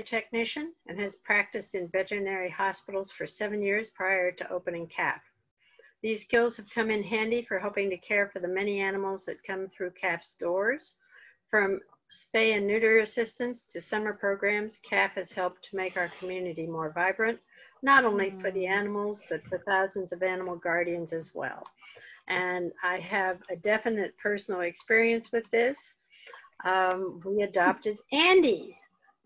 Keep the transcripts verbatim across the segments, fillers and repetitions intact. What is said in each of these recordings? technician and has practiced in veterinary hospitals for seven years prior to opening C A P. These skills have come in handy for helping to care for the many animals that come through C A P's doors. From spay and neuter assistance to summer programs, C A P has helped to make our community more vibrant, not only for the animals, but for thousands of animal guardians as well. And I have a definite personal experience with this. Um, we adopted Andy,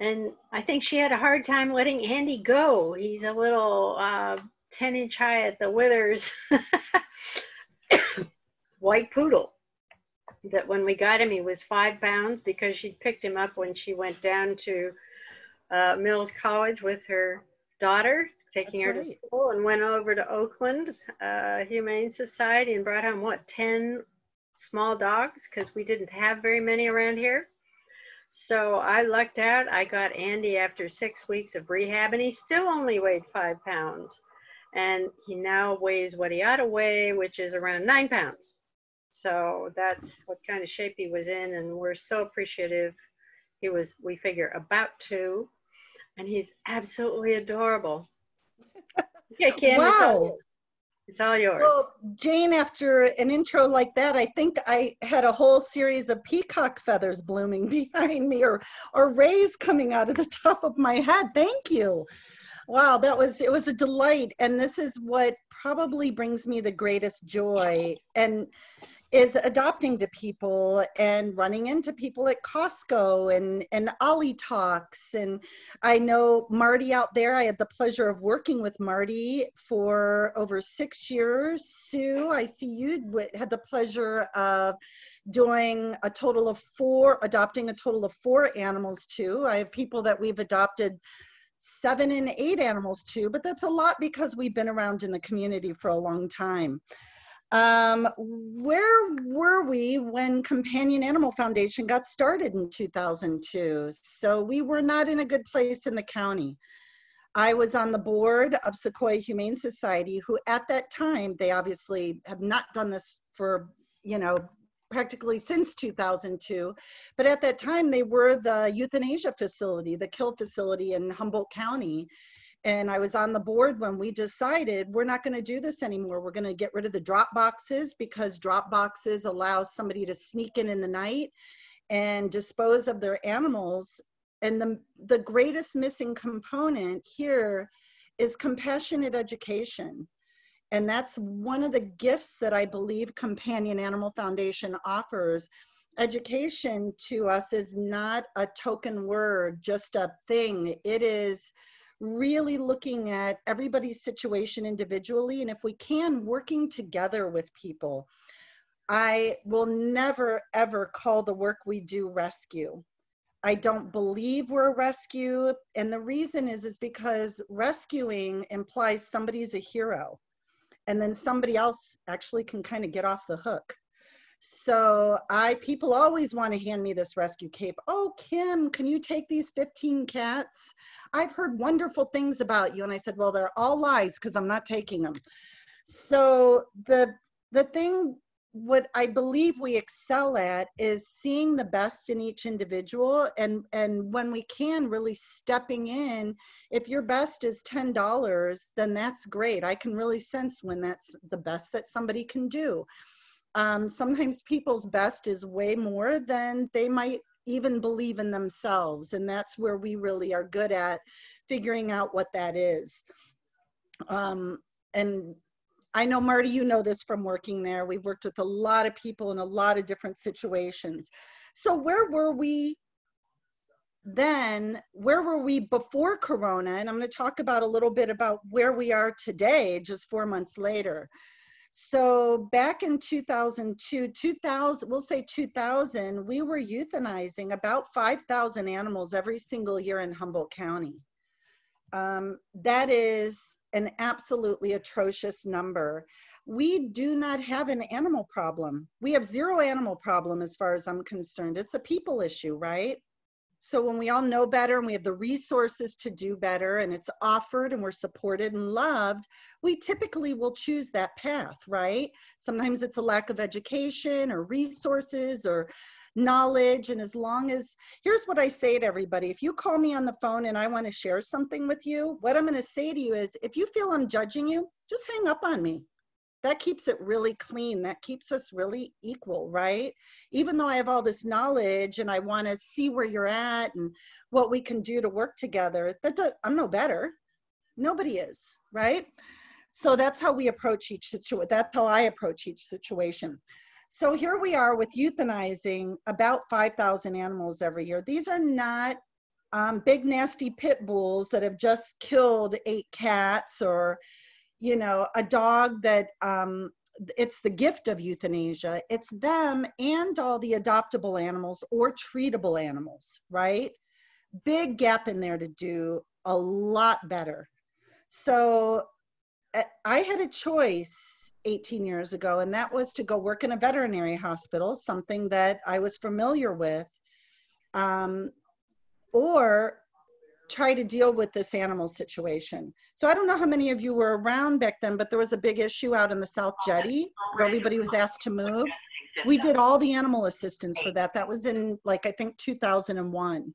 and I think she had a hard time letting Andy go. He's a little uh, ten inch high at the withers white poodle. That when we got him, he was five pounds because she picked him up when she went down to uh, Mills College with her daughter, taking That's her right. to school, and went over to Oakland uh, Humane Society and brought home, what, ten small dogs, because we didn't have very many around here. So I lucked out. I got Andy after six weeks of rehab, and he still only weighed five pounds. And he now weighs what he ought to weigh, which is around nine pounds. So that's what kind of shape he was in, and we're so appreciative. He was, we figure, about two, and he's absolutely adorable. Yeah, Kim, wow. It's all yours. Well, Jane, after an intro like that, I think I had a whole series of peacock feathers blooming behind me, or, or rays coming out of the top of my head. Thank you. Wow, that was, it was a delight. And this is what probably brings me the greatest joy, and is adopting to people and running into people at Costco and, and Ollie Talks. And I know Marty out there, I had the pleasure of working with Marty for over six years. Sue, I see you had the pleasure of doing a total of four, adopting a total of four animals too. I have people that we've adopted seven and eight animals too, but that's a lot because we've been around in the community for a long time. Um, where were we when Companion Animal Foundation got started in two thousand two? So we were not in a good place in the county. I was on the board of Sequoia Humane Society, who at that time, they obviously have not done this for, you know, practically since two thousand two, but at that time they were the euthanasia facility, the kill facility in Humboldt County. And I was on the board when we decided we're not going to do this anymore. We're going to get rid of the drop boxes, because drop boxes allow somebody to sneak in in the night and dispose of their animals. And the, the greatest missing component here is compassionate education. And that's one of the gifts that I believe Companion Animal Foundation offers. Education to us is not a token word, just a thing. It is really looking at everybody's situation individually, and if we can, working together with people. I will never, ever call the work we do rescue. I don't believe we're a rescue, and the reason is, is because rescuing implies somebody's a hero, and then somebody else actually can kind of get off the hook. So I, people always want to hand me this rescue cape. Oh, Kim, can you take these fifteen cats? I've heard wonderful things about you. And I said, well, they're all lies, because I'm not taking them. So the, the thing, what I believe we excel at is seeing the best in each individual. And, and when we can, really stepping in. If your best is ten dollars, then that's great. I can really sense when that's the best that somebody can do. Um, sometimes people's best is way more than they might even believe in themselves. And that's where we really are good at figuring out what that is. Um, and I know, Marty, you know this from working there. We've worked with a lot of people in a lot of different situations. So where were we then? Where were we before Corona? And I'm going to talk about a little bit about where we are today, just four months later. So back in two thousand two, two thousand, we'll say two thousand, we were euthanizing about five thousand animals every single year in Humboldt County. Um, that is an absolutely atrocious number. We do not have an animal problem. We have zero animal problem as far as I'm concerned. It's a people issue, right? So when we all know better and we have the resources to do better, and it's offered and we're supported and loved, we typically will choose that path, right? Sometimes it's a lack of education or resources or knowledge. And as long as, here's what I say to everybody. If you call me on the phone and I want to share something with you, what I'm going to say to you is, if you feel I'm judging you, just hang up on me. That keeps it really clean. That keeps us really equal, right? Even though I have all this knowledge and I want to see where you're at and what we can do to work together, that does, I'm no better. Nobody is, right? So that's how we approach each situation. That's how I approach each situation. So here we are with euthanizing about five thousand animals every year. These are not um, big nasty pit bulls that have just killed eight cats, or you know, a dog that, um, it's the gift of euthanasia. It's them and all the adoptable animals or treatable animals, right? Big gap in there to do a lot better. So I had a choice eighteen years ago, and that was to go work in a veterinary hospital, something that I was familiar with, um, or try to deal with this animal situation. So I don't know how many of you were around back then, but there was a big issue out in the South Jetty where everybody was asked to move. We did all the animal assistance for that. That was in like, I think two thousand one.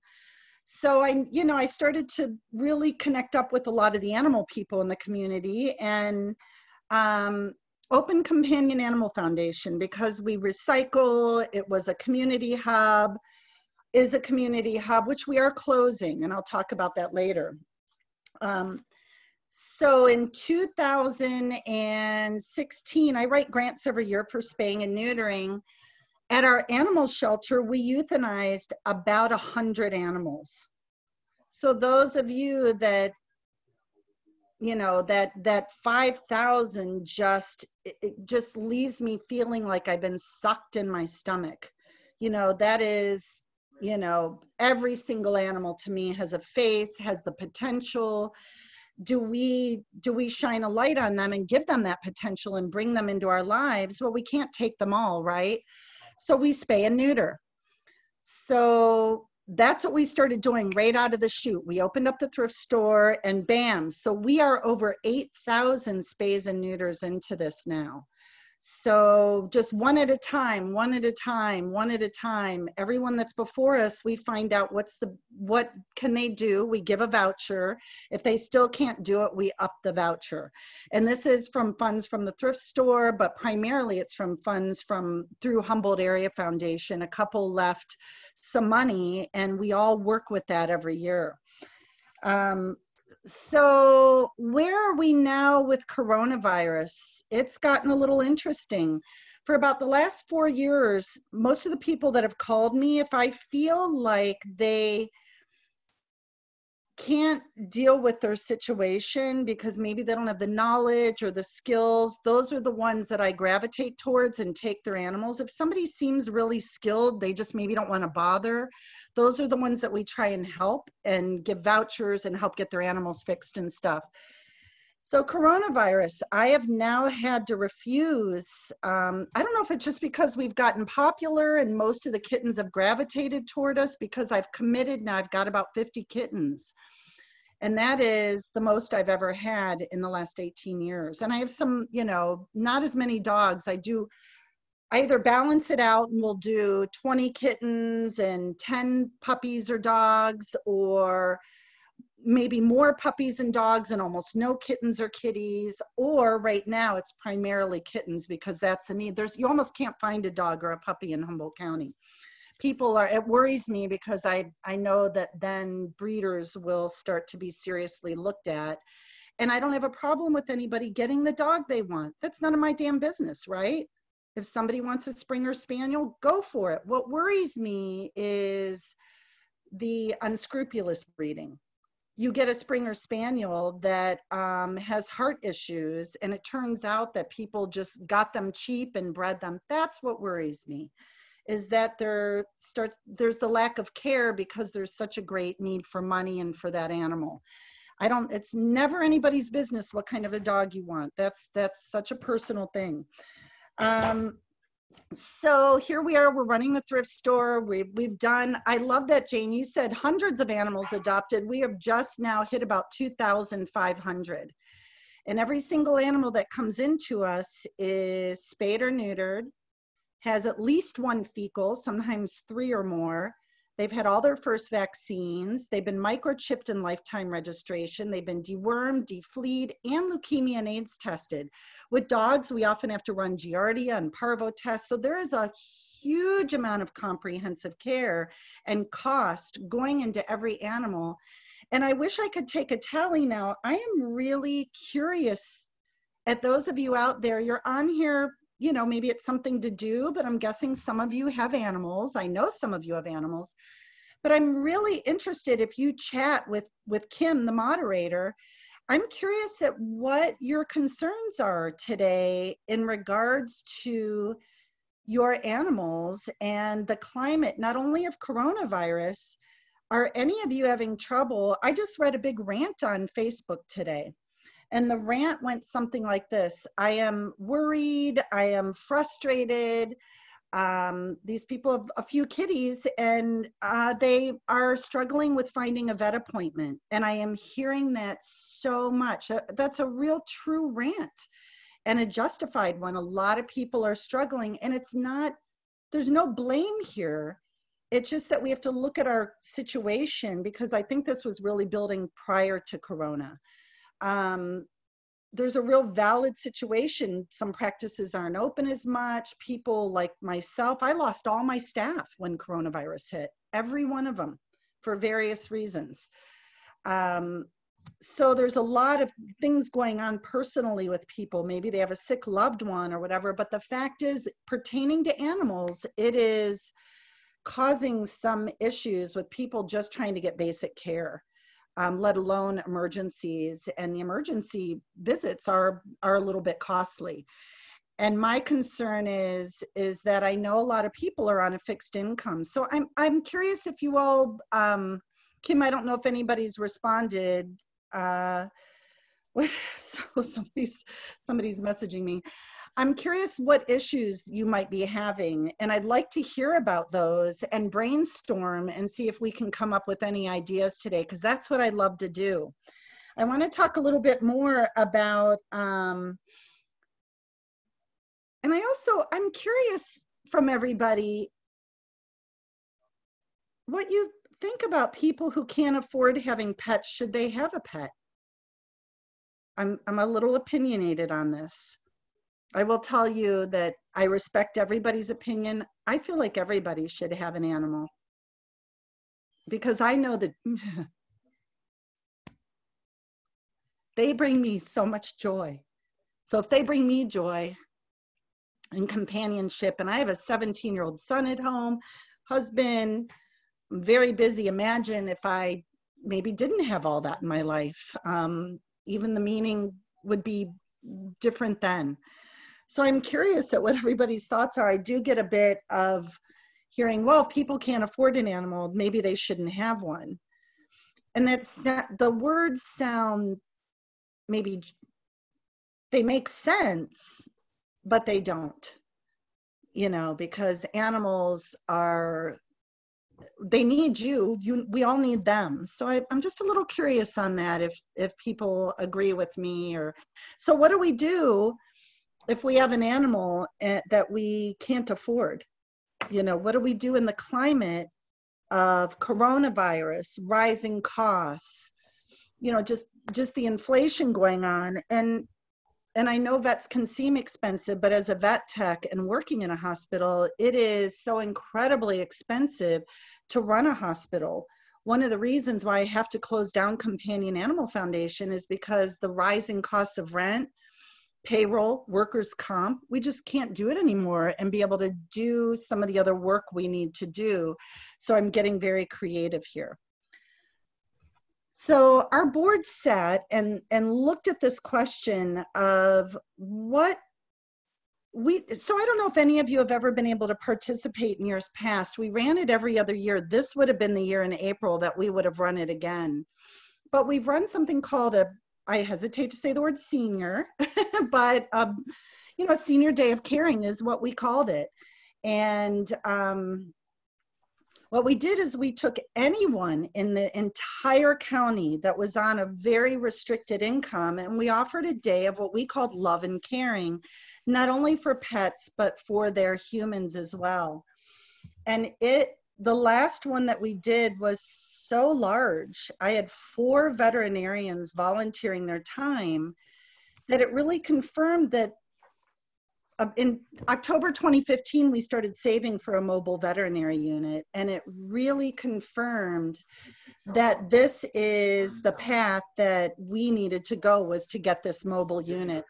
So I, you know, I started to really connect up with a lot of the animal people in the community, and um, opened Companion Animal Foundation because we recycle. It was a community hub. Is a community hub, which we are closing, and I'll talk about that later. Um, so in two thousand sixteen, I write grants every year for spaying and neutering. At our animal shelter, we euthanized about one hundred animals. So those of you that, you know, that, that five thousand just, it, it just leaves me feeling like I've been sucked in my stomach. You know, that is, you know, every single animal to me has a face, has the potential. Do we, do we shine a light on them and give them that potential and bring them into our lives? Well, we can't take them all, right? So we spay and neuter. So that's what we started doing right out of the chute. We opened up the thrift store and bam. So we are over eight thousand spays and neuters into this now. So just one at a time, one at a time, one at a time. Everyone that's before us, we find out what's the, what can they do? We give a voucher. If they still can't do it, we up the voucher. And this is from funds from the thrift store, but primarily it's from funds from through Humboldt Area Foundation. A couple left some money and we all work with that every year. Um, So where are we now with coronavirus? It's gotten a little interesting. For about the last four years, most of the people that have called me, if I feel like they can't deal with their situation because maybe they don't have the knowledge or the skills, those are the ones that I gravitate towards and take their animals. If somebody seems really skilled, they just maybe don't want to bother, those are the ones that we try and help and give vouchers and help get their animals fixed and stuff. So coronavirus, I have now had to refuse. Um, I don't know if it's just because we've gotten popular and most of the kittens have gravitated toward us, because I've committed now. I've got about fifty kittens. And that is the most I've ever had in the last eighteen years. And I have some, you know, not as many dogs. I do, I either balance it out and we'll do twenty kittens and ten puppies or dogs, or maybe more puppies and dogs and almost no kittens or kitties, or right now it's primarily kittens because that's the need. There's, you almost can't find a dog or a puppy in Humboldt County. People are, it worries me because I, I know that then breeders will start to be seriously looked at. And I don't have a problem with anybody getting the dog they want. That's none of my damn business, right? If somebody wants a Springer Spaniel, go for it. What worries me is the unscrupulous breeding. You get a Springer Spaniel that um, has heart issues, and it turns out that people just got them cheap and bred them. That's what worries me, is that there starts, there's the lack of care because there's such a great need for money and for that animal. I don't, it's never anybody's business what kind of a dog you want. That's, that's such a personal thing. Um, So here we are, we're running the thrift store. We've, we've done, I love that, Jane, you said hundreds of animals adopted. We have just now hit about two thousand five hundred. And every single animal that comes into us is spayed or neutered, has at least one fecal, sometimes three or more. They've had all their first vaccines. They've been microchipped in lifetime registration. They've been dewormed, defleed, and leukemia and AIDS tested. With dogs, we often have to run Giardia and Parvo tests. So there is a huge amount of comprehensive care and cost going into every animal. And I wish I could take a tally now. I am really curious at those of you out there, you're on here, you know, maybe it's something to do, but I'm guessing some of you have animals. I know some of you have animals, but I'm really interested if you chat with, with Kim, the moderator. I'm curious at what your concerns are today in regards to your animals and the climate, not only of coronavirus. Are any of you having trouble? I just read a big rant on Facebook today. And the rant went something like this: I am worried, I am frustrated. Um, these people have a few kitties and uh, they are struggling with finding a vet appointment. And I am hearing that so much. That's a real true rant and a justified one. A lot of people are struggling, and it's not, there's no blame here. It's just that we have to look at our situation, because I think this was really building prior to Corona. Um, there's a real valid situation. Some practices aren't open as much. People like myself, I lost all my staff when coronavirus hit, every one of them, for various reasons. Um, so there's a lot of things going on personally with people. Maybe they have a sick loved one or whatever, but the fact is, pertaining to animals, it is causing some issues with people just trying to get basic care. Um, let alone emergencies, and the emergency visits are, are a little bit costly. And my concern is, is that I know a lot of people are on a fixed income. So I'm, I'm curious if you all, um, Kim, I don't know if anybody's responded. Uh, what, so somebody's, somebody's messaging me. I'm curious what issues you might be having, and I'd like to hear about those and brainstorm and see if we can come up with any ideas today, because that's what I love to do. I want to talk a little bit more about, um, and I also, I'm curious from everybody, what you think about people who can't afford having pets. Should they have a pet? I'm, I'm a little opinionated on this. I will tell you that I respect everybody's opinion. I feel like everybody should have an animal, because I know that they bring me so much joy. So if they bring me joy and companionship, and I have a seventeen-year-old son at home, husband, I'm very busy. Imagine if I maybe didn't have all that in my life. Um, even the meaning would be different then. So I'm curious at what everybody's thoughts are. I do get a bit of hearing, well, if people can't afford an animal, maybe they shouldn't have one. And that's, the words sound, maybe they make sense, but they don't, you know, because animals are, they need you, you we all need them. So I, I'm just a little curious on that, if, if people agree with me. Or, so what do we do if we have an animal that we can't afford? You know, what do we do in the climate of coronavirus, rising costs, you know, just, just the inflation going on? And, and I know vets can seem expensive, but as a vet tech and working in a hospital, it is so incredibly expensive to run a hospital. One of the reasons why I have to close down Companion Animal Foundation is because the rising costs of rent, payroll, workers' comp, we just can't do it anymore and be able to do some of the other work we need to do. So I'm getting very creative here. So our board sat and, and looked at this question of what we, so I don't know if any of you have ever been able to participate in years past. We ran it every other year. This would have been the year in April that we would have run it again. But we've run something called a, I hesitate to say the word senior, but, um, you know, senior day of caring is what we called it. And um, what we did is we took anyone in the entire county that was on a very restricted income, and we offered a day of what we called love and caring not only for pets, but for their humans as well. And it, the last one that we did was so large. I had four veterinarians volunteering their time that it really confirmed that uh, in October twenty fifteen, we started saving for a mobile veterinary unit. And it really confirmed that this is the path that we needed to go, was to get this mobile unit.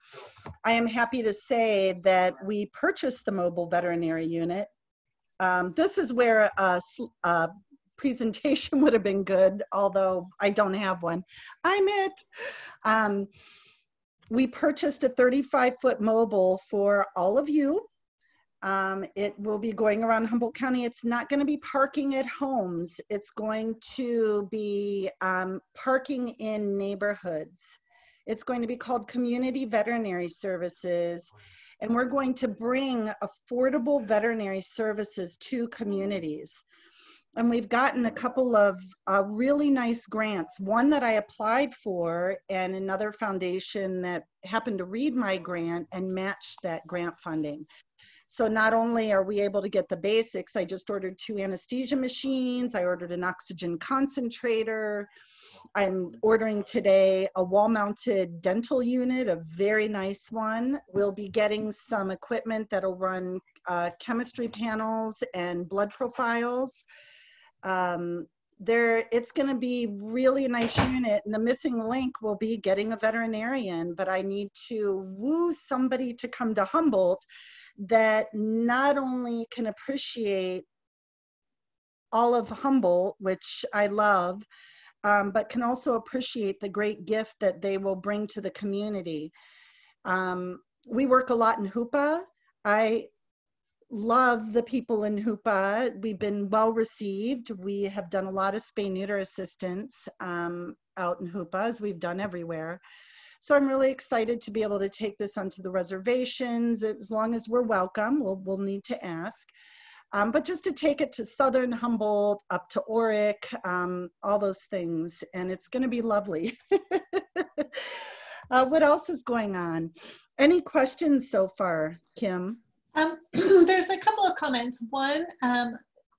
I am happy to say that we purchased the mobile veterinary unit. Um, this is where a, a presentation would have been good, although I don't have one. I'm it. Um, we purchased a thirty-five foot mobile for all of you. Um, it will be going around Humboldt County. It's not going to be parking at homes. It's going to be um, parking in neighborhoods. It's going to be called Community Veterinary Services. And we're going to bring affordable veterinary services to communities. And we've gotten a couple of uh, really nice grants, one that I applied for and another foundation that happened to read my grant and matched that grant funding. So not only are we able to get the basics, I just ordered two anesthesia machines, I ordered an oxygen concentrator, I'm ordering today a wall-mounted dental unit, a very nice one. We'll be getting some equipment that'll run uh, chemistry panels and blood profiles. Um, there, it's going to be really a nice unit, and the missing link will be getting a veterinarian, but I need to woo somebody to come to Humboldt that not only can appreciate all of Humboldt, which I love, Um, but can also appreciate the great gift that they will bring to the community. Um, we work a lot in Hoopa. I love the people in Hoopa. We've been well received. We have done a lot of spay neuter assistance um, out in Hoopa, as we've done everywhere. So I'm really excited to be able to take this onto the reservations. As long as we're welcome, we'll, we'll need to ask. Um, but just to take it to Southern Humboldt, up to Orick, um, all those things, and it's going to be lovely. uh, what else is going on? Any questions so far, Kim? Um, there's a couple of comments. One, um,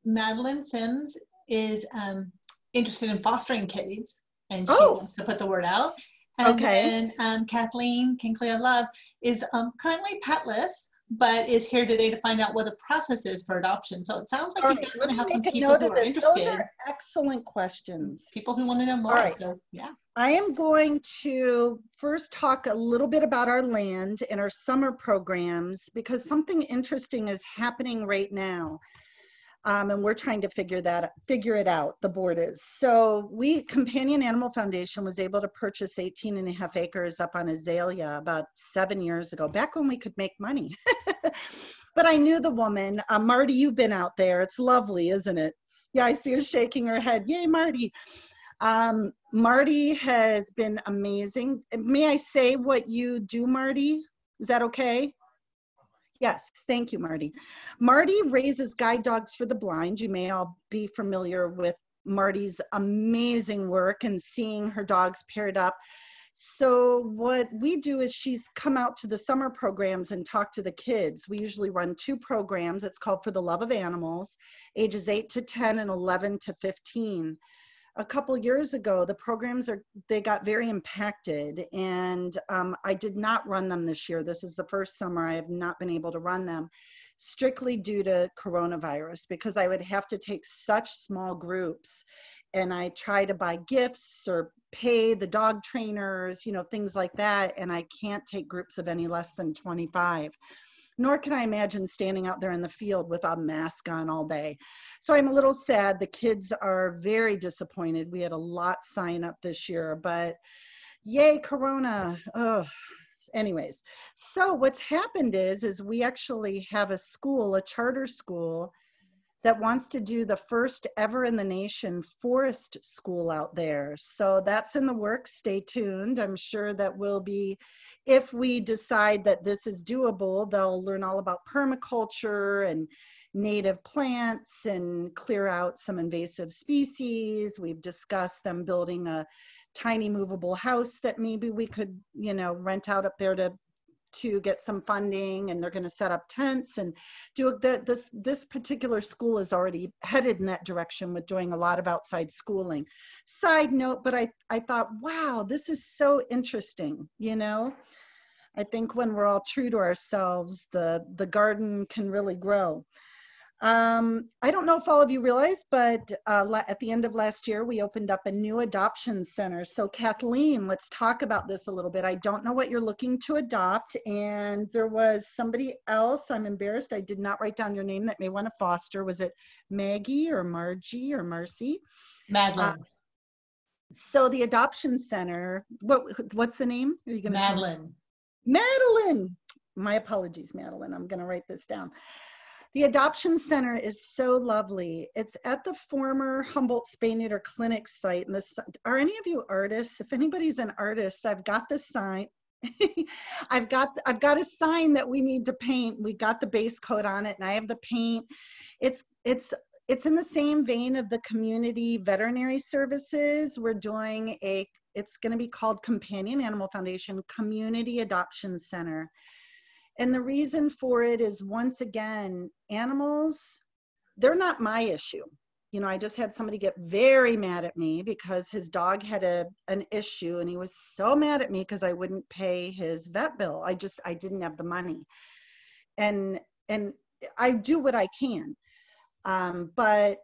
Madeline Sims is um, interested in fostering kids, and she oh. wants to put the word out. And okay. then um, Kathleen Kinkley, I love, is um, currently petless, but is here today to find out what the process is for adoption. So it sounds like we right. going to have some people who are this. interested. Those are excellent questions. People who want to know more. All right. So, yeah. I am going to first talk a little bit about our land and our summer programs, because something interesting is happening right now. Um, and we're trying to figure that figure it out, the board is. So we, Companion Animal Foundation, was able to purchase eighteen and a half acres up on Azalea about seven years ago, back when we could make money. But I knew the woman, uh, Marty, you've been out there. It's lovely, isn't it? Yeah, I see her shaking her head. Yay, Marty. Um, Marty has been amazing. May I say what you do, Marty? Is that okay? Yes, thank you, Marty. Marty raises guide dogs for the blind. You may all be familiar with Marty's amazing work and seeing her dogs paired up. So what we do is she's come out to the summer programs and talked to the kids. We usually run two programs. It's called For the Love of Animals, ages eight to ten and eleven to fifteen. A couple years ago, the programs are, they got very impacted, and um, I did not run them this year. This is the first summer I have not been able to run them, strictly due to coronavirus, because I would have to take such small groups, and I try to buy gifts or pay the dog trainers, you know, things like that, and I can't take groups of any less than twenty-five. Nor can I imagine standing out there in the field with a mask on all day. So I'm a little sad. The kids are very disappointed. We had a lot sign up this year, but yay, Corona. Ugh. Anyways, so what's happened is, is we actually have a school, a charter school, that wants to do the first ever in the nation forest school out there. So that's in the works. Stay tuned. I'm sure that we'll be, if we decide that this is doable, they'll learn all about permaculture and native plants and clear out some invasive species. We've discussed them building a tiny movable house that maybe we could, you know, rent out up there to to get some funding, and they're going to set up tents and do the, this. This particular school is already headed in that direction with doing a lot of outside schooling. Side note, but I, I thought, wow, this is so interesting, you know? I think when we're all true to ourselves, the, the garden can really grow. Um, I don't know if all of you realize, but uh, at the end of last year, we opened up a new adoption center. So Kathleen, let's talk about this a little bit. I don't know what you're looking to adopt. And there was somebody else, I'm embarrassed, I did not write down your name, that may want to foster. Was it Maggie or Margie or Marcy? Madeline. Uh, so the adoption center, what, what's the name? Are you gonna Madeline. Madeline, my apologies, Madeline. I'm going to write this down. The Adoption Center is so lovely. It's at the former Humboldt Spay Neuter Clinic site. And this, are any of you artists? If anybody's an artist, I've got the sign. I've got I've got a sign that we need to paint. We got the base coat on it, and I have the paint. It's it's. It's in the same vein of the Community Veterinary Services. We're doing a, it's going to be called Companion Animal Foundation Community Adoption Center. And the reason for it is, once again, animals, they're not my issue. You know, I just had somebody get very mad at me because his dog had a, an issue, and he was so mad at me because I wouldn't pay his vet bill. I just, I didn't have the money. And, and I do what I can. Um, but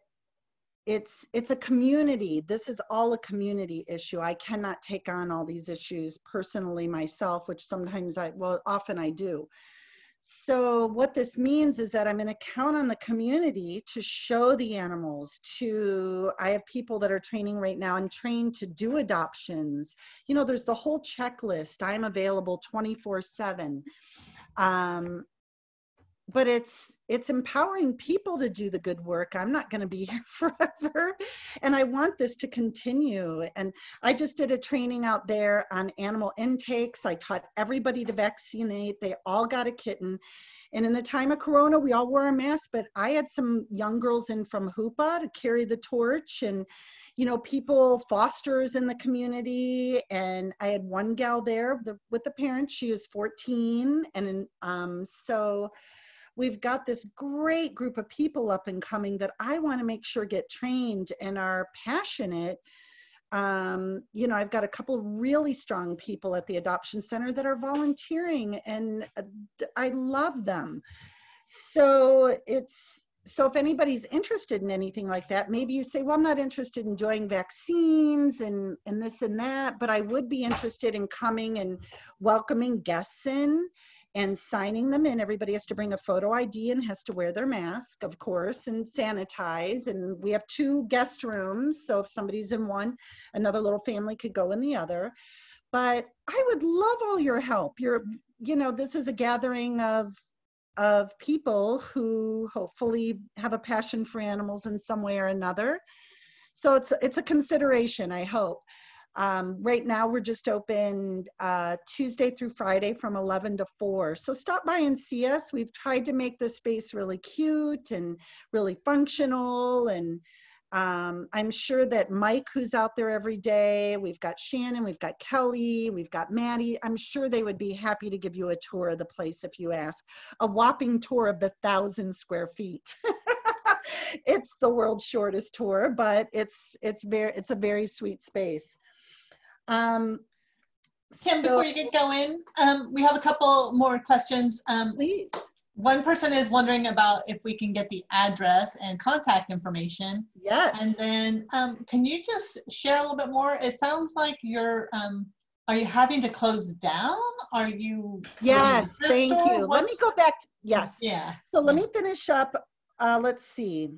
it's, it's a community. This is all a community issue. I cannot take on all these issues personally myself, which sometimes I, well, often I do. So what this means is that I'm going to count on the community to show the animals to, I have people that are training right now and trained to do adoptions. You know, there's the whole checklist. I'm available twenty-four seven. Um, But it's it's empowering people to do the good work. I'm not going to be here forever, and I want this to continue. And I just did a training out there on animal intakes. I taught everybody to vaccinate. They all got a kitten. And in the time of Corona, we all wore a mask, but I had some young girls in from Hoopa to carry the torch, and, you know, people, fosters in the community. And I had one gal there with the parents. She was fourteen. And um, so we've got this great group of people up and coming that I want to make sure get trained and are passionate. Um, you know, I've got a couple really strong people at the adoption center that are volunteering, and I love them. So it's, so if anybody's interested in anything like that, maybe you say, well, I'm not interested in doing vaccines and, and this and that, but I would be interested in coming and welcoming guests in and signing them in. Everybody has to bring a photo I D and has to wear their mask, of course, and sanitize. And we have two guest rooms. So if somebody's in one, another little family could go in the other. But I would love all your help. You're, you know, this is a gathering of, of people who hopefully have a passion for animals in some way or another. So it's, it's a consideration, I hope. Um, right now, we're just open uh, Tuesday through Friday from eleven to four. So stop by and see us. We've tried to make this space really cute and really functional. And um, I'm sure that Mike, who's out there every day, we've got Shannon, we've got Kelly, we've got Maddie. I'm sure they would be happy to give you a tour of the place if you ask. A whopping tour of the thousand square feet. It's the world's shortest tour, but it's, it's, very, it's a very sweet space. Um, Kim, so, before you get going, um, we have a couple more questions. Um, please. One person is wondering about if we can get the address and contact information. Yes. And then um, can you just share a little bit more? It sounds like you're, um, are you having to close down? Are you? Yes, thank you. What's, let me go back. To, yes. Yeah. So let yeah. me finish up. Uh, let's see.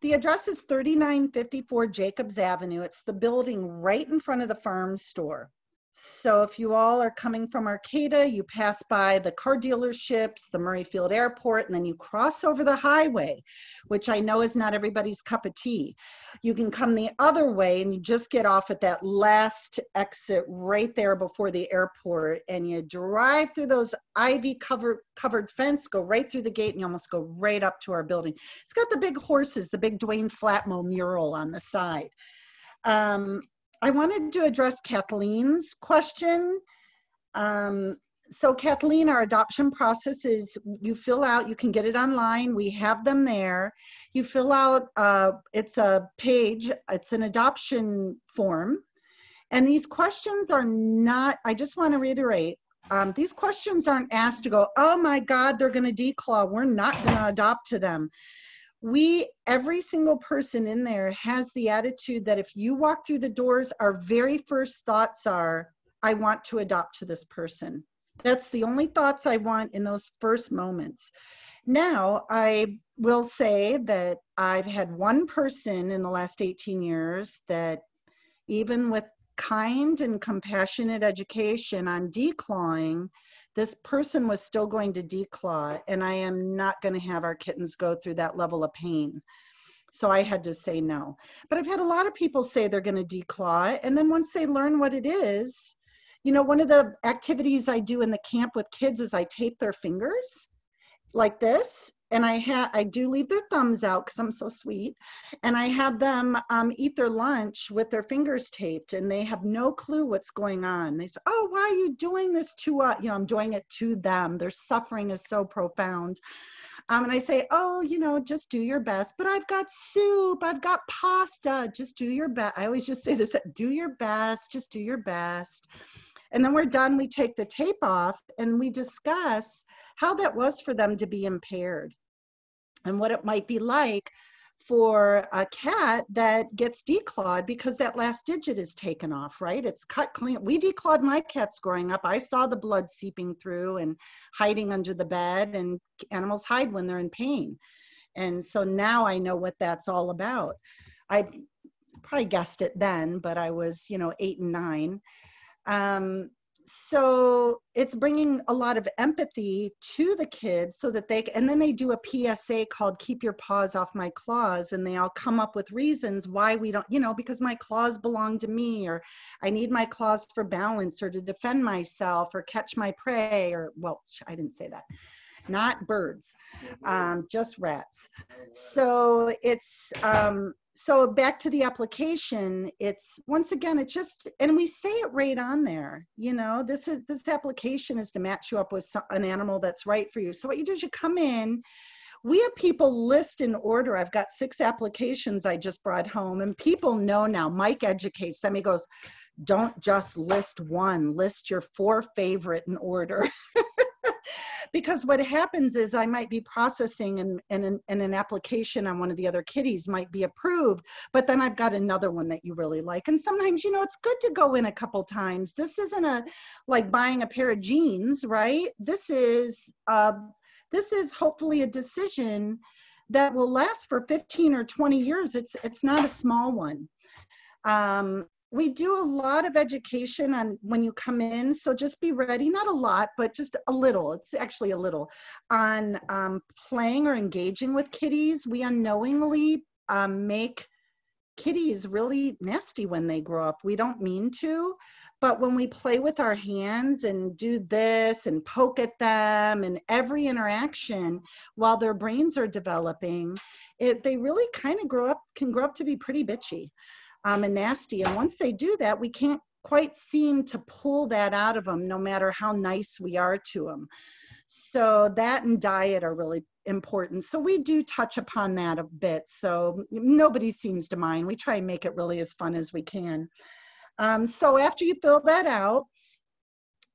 The address is thirty-nine fifty-four Jacobs Avenue. It's the building right in front of the farm store. So if you all are coming from Arcata, you pass by the car dealerships, the Murrayfield Airport, and then you cross over the highway, which I know is not everybody's cup of tea. You can come the other way and you just get off at that last exit right there before the airport, and you drive through those ivy covered covered fence, go right through the gate, and you almost go right up to our building. It's got the big horses, the big Dwayne Flatmo mural on the side. Um, I wanted to address Kathleen's question. Um, So Kathleen, our adoption process is you fill out, you can get it online, we have them there. You fill out, uh, it's a page, it's an adoption form. And these questions are not, I just want to reiterate, um, these questions aren't asked to go, oh my God, they're going to declaw, we're not going to adopt to them. We, every single person in there has the attitude that if you walk through the doors, our very first thoughts are, I want to adopt to this person. That's the only thoughts I want in those first moments. Now, I will say that I've had one person in the last eighteen years that even with kind and compassionate education on declawing, this person was still going to declaw, and I am not going to have our kittens go through that level of pain. So I had to say no. But I've had a lot of people say they're going to declaw, and then once they learn what it is, you know, one of the activities I do in the camp with kids is I tape their fingers like this, and I ha I do leave their thumbs out because I'm so sweet, and I have them um, eat their lunch with their fingers taped, and they have no clue what's going on. They say, oh, why are you doing this to us? You know, I'm doing it to them. Their suffering is so profound. Um, and I say, oh, you know, just do your best, but I've got soup, I've got pasta, just do your best. I always just say this, do your best, just do your best. And then we're done, we take the tape off and we discuss how that was for them to be impaired and what it might be like for a cat that gets declawed because that last digit is taken off, right? It's cut clean. We declawed my cats growing up. I saw the blood seeping through and hiding under the bed, and animals hide when they're in pain. And so now I know what that's all about. I probably guessed it then, but I was, you know, eight and nine. Um, so it's bringing a lot of empathy to the kids so that they, and then they do a P S A called Keep Your Paws Off My Claws, and they all come up with reasons why we don't, you know, because my claws belong to me, or I need my claws for balance or to defend myself or catch my prey, or, well, I didn't say that. Not birds, um, just rats. So it's, um, so back to the application, it's, once again, it's just, and we say it right on there, you know, this is, this application is to match you up with some, an animal that's right for you. So what you do is you come in, we have people list in order. I've got six applications I just brought home, and people know now. Mike educates them. He goes, don't just list one, list your four favorite in order. Because what happens is I might be processing and, and, and an application on one of the other kitties might be approved, but then I've got another one that you really like. And sometimes, you know, it's good to go in a couple times. This isn't a, like buying a pair of jeans, right? This is, uh, this is hopefully a decision that will last for fifteen or twenty years. It's, it's not a small one. Um, We do a lot of education on when you come in, so just be ready, not a lot, but just a little, it's actually a little, on um, playing or engaging with kitties. We unknowingly um, make kitties really nasty when they grow up. We don't mean to, but when we play with our hands and do this and poke at them and every interaction while their brains are developing, it, they really kind of grow up, can grow up to be pretty bitchy. Um, and nasty. And once they do that, we can't quite seem to pull that out of them, no matter how nice we are to them. So that and diet are really important. So we do touch upon that a bit. So nobody seems to mind. We try and make it really as fun as we can. Um, so after you fill that out,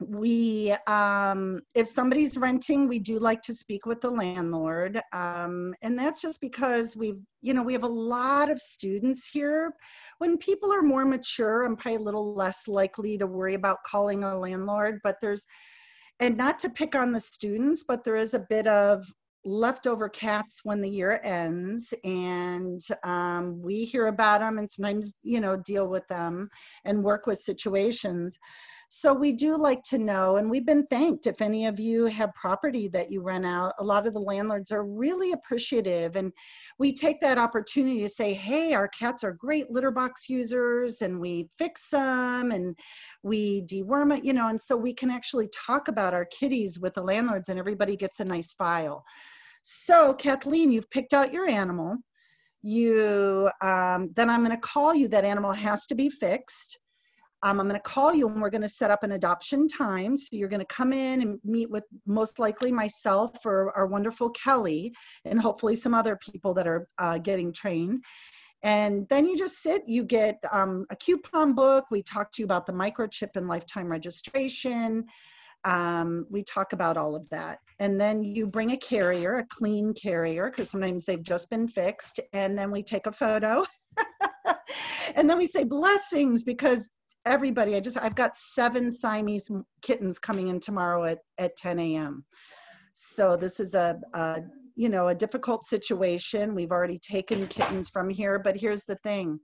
we, um, if somebody's renting, we do like to speak with the landlord. Um, and that's just because we've, you know, we have a lot of students here. When people are more mature, I'm probably a little less likely to worry about calling a landlord, but there's, and not to pick on the students, but there is a bit of leftover cats when the year ends, and um, we hear about them and sometimes, you know, deal with them and work with situations. So we do like to know, and we've been thanked if any of you have property that you rent out. A lot of the landlords are really appreciative, and we take that opportunity to say, hey, our cats are great litter box users, and we fix them and we deworm it, you know, and so we can actually talk about our kitties with the landlords, and everybody gets a nice file. So Kathleen, you've picked out your animal. You, um, then I'm going to call you. That animal has to be fixed. Um, I'm going to call you and we're going to set up an adoption time. So you're going to come in and meet with most likely myself or our wonderful Kelly and hopefully some other people that are uh, getting trained. And then you just sit, you get um, a coupon book. We talk to you about the microchip and lifetime registration. Um, we talk about all of that. And then you bring a carrier, a clean carrier, because sometimes they've just been fixed. And then we take a photo. And then we say blessings, because everybody, I just, I've got seven Siamese kittens coming in tomorrow at, at ten a m So this is a, a, you know, a difficult situation. We've already taken kittens from here, but here's the thing.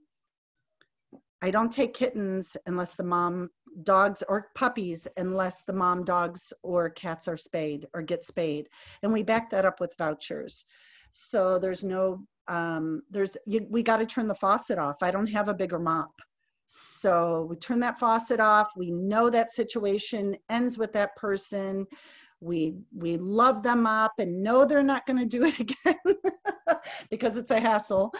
I don't take kittens unless the mom dogs or puppies, unless the mom dogs or cats are spayed or get spayed. And we back that up with vouchers. So there's no, um, there's, you, we got to turn the faucet off. I don't have a bigger mop. So we turn that faucet off. We know that situation ends with that person. We, we love them up and know they're not going to do it again because it's a hassle.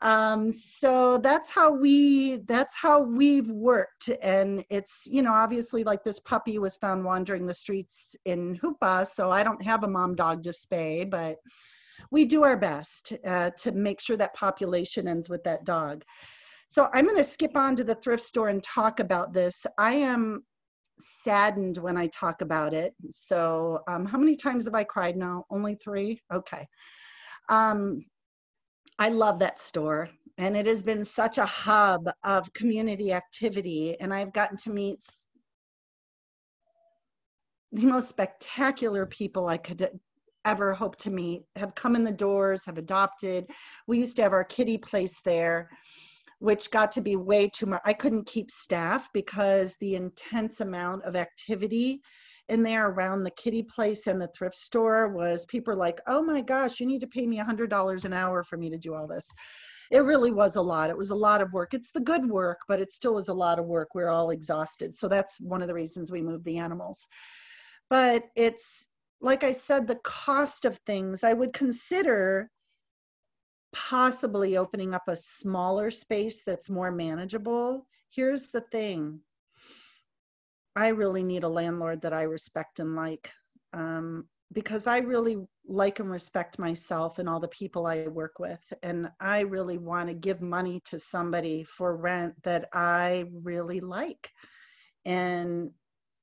Um, so that's how we, that's how we've worked. And it's, you know, obviously like this puppy was found wandering the streets in Hoopa. So I don't have a mom dog to spay, but we do our best uh, to make sure that population ends with that dog. So I'm going to skip on to the thrift store and talk about this. I am saddened when I talk about it. So um, how many times have I cried now? Only three? Okay. Um, I love that store. And it has been such a hub of community activity. And I've gotten to meet the most spectacular people I could ever hope to meet, have come in the doors, have adopted. We used to have our kitty place there, which got to be way too much. I couldn't keep staff because the intense amount of activity in there around the kitty place and the thrift store was people like, oh my gosh, you need to pay me one hundred dollars an hour for me to do all this. It really was a lot. It was a lot of work. It's the good work, but it still was a lot of work. We're all exhausted. So that's one of the reasons we moved the animals. But it's, like I said, the cost of things, I would consider possibly opening up a smaller space that's more manageable. Here's the thing. I really need a landlord that I respect and like, um, because I really like and respect myself and all the people I work with. And I really want to give money to somebody for rent that I really like. And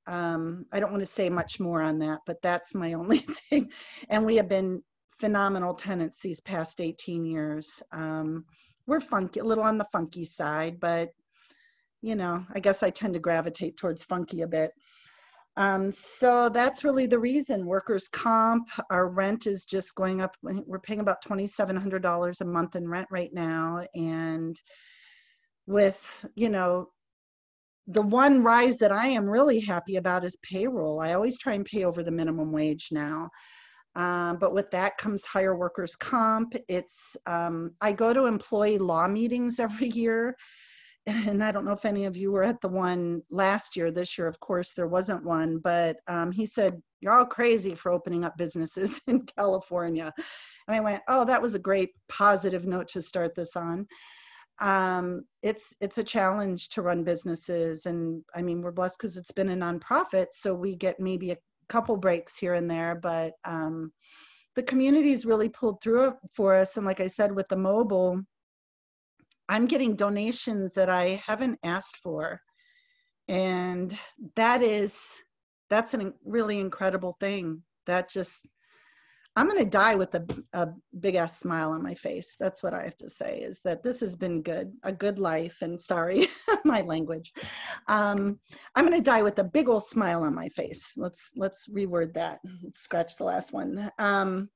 um, I don't want to say much more on that, but that's my only thing. And we have been phenomenal tenants these past eighteen years. Um, we're funky, a little on the funky side, but you know, I guess I tend to gravitate towards funky a bit. Um, so that's really the reason. Workers' comp, our rent is just going up. We're paying about twenty-seven hundred dollars a month in rent right now. And with, you know, the one rise that I am really happy about is payroll. I always try and pay over the minimum wage now. Um, but with that comes higher workers' comp. It's, um, I go to employee law meetings every year. And I don't know if any of you were at the one last year. This year, of course, there wasn't one. But um, he said, you're all crazy for opening up businesses in California. And I went, oh, that was a great positive note to start this on. Um, it's, it's a challenge to run businesses. And I mean, we're blessed because it's been a nonprofit. So we get maybe a couple breaks here and there, but um, the community's really pulled through for us. And like I said, with the mobile, I'm getting donations that I haven't asked for. And that is, that's a really incredible thing. That just, I'm gonna die with a, a big ass smile on my face. That's what I have to say, is that this has been good, a good life, and sorry, my language. Um, I'm gonna die with a big old smile on my face. Let's, let's reword that, let's scratch the last one. Um,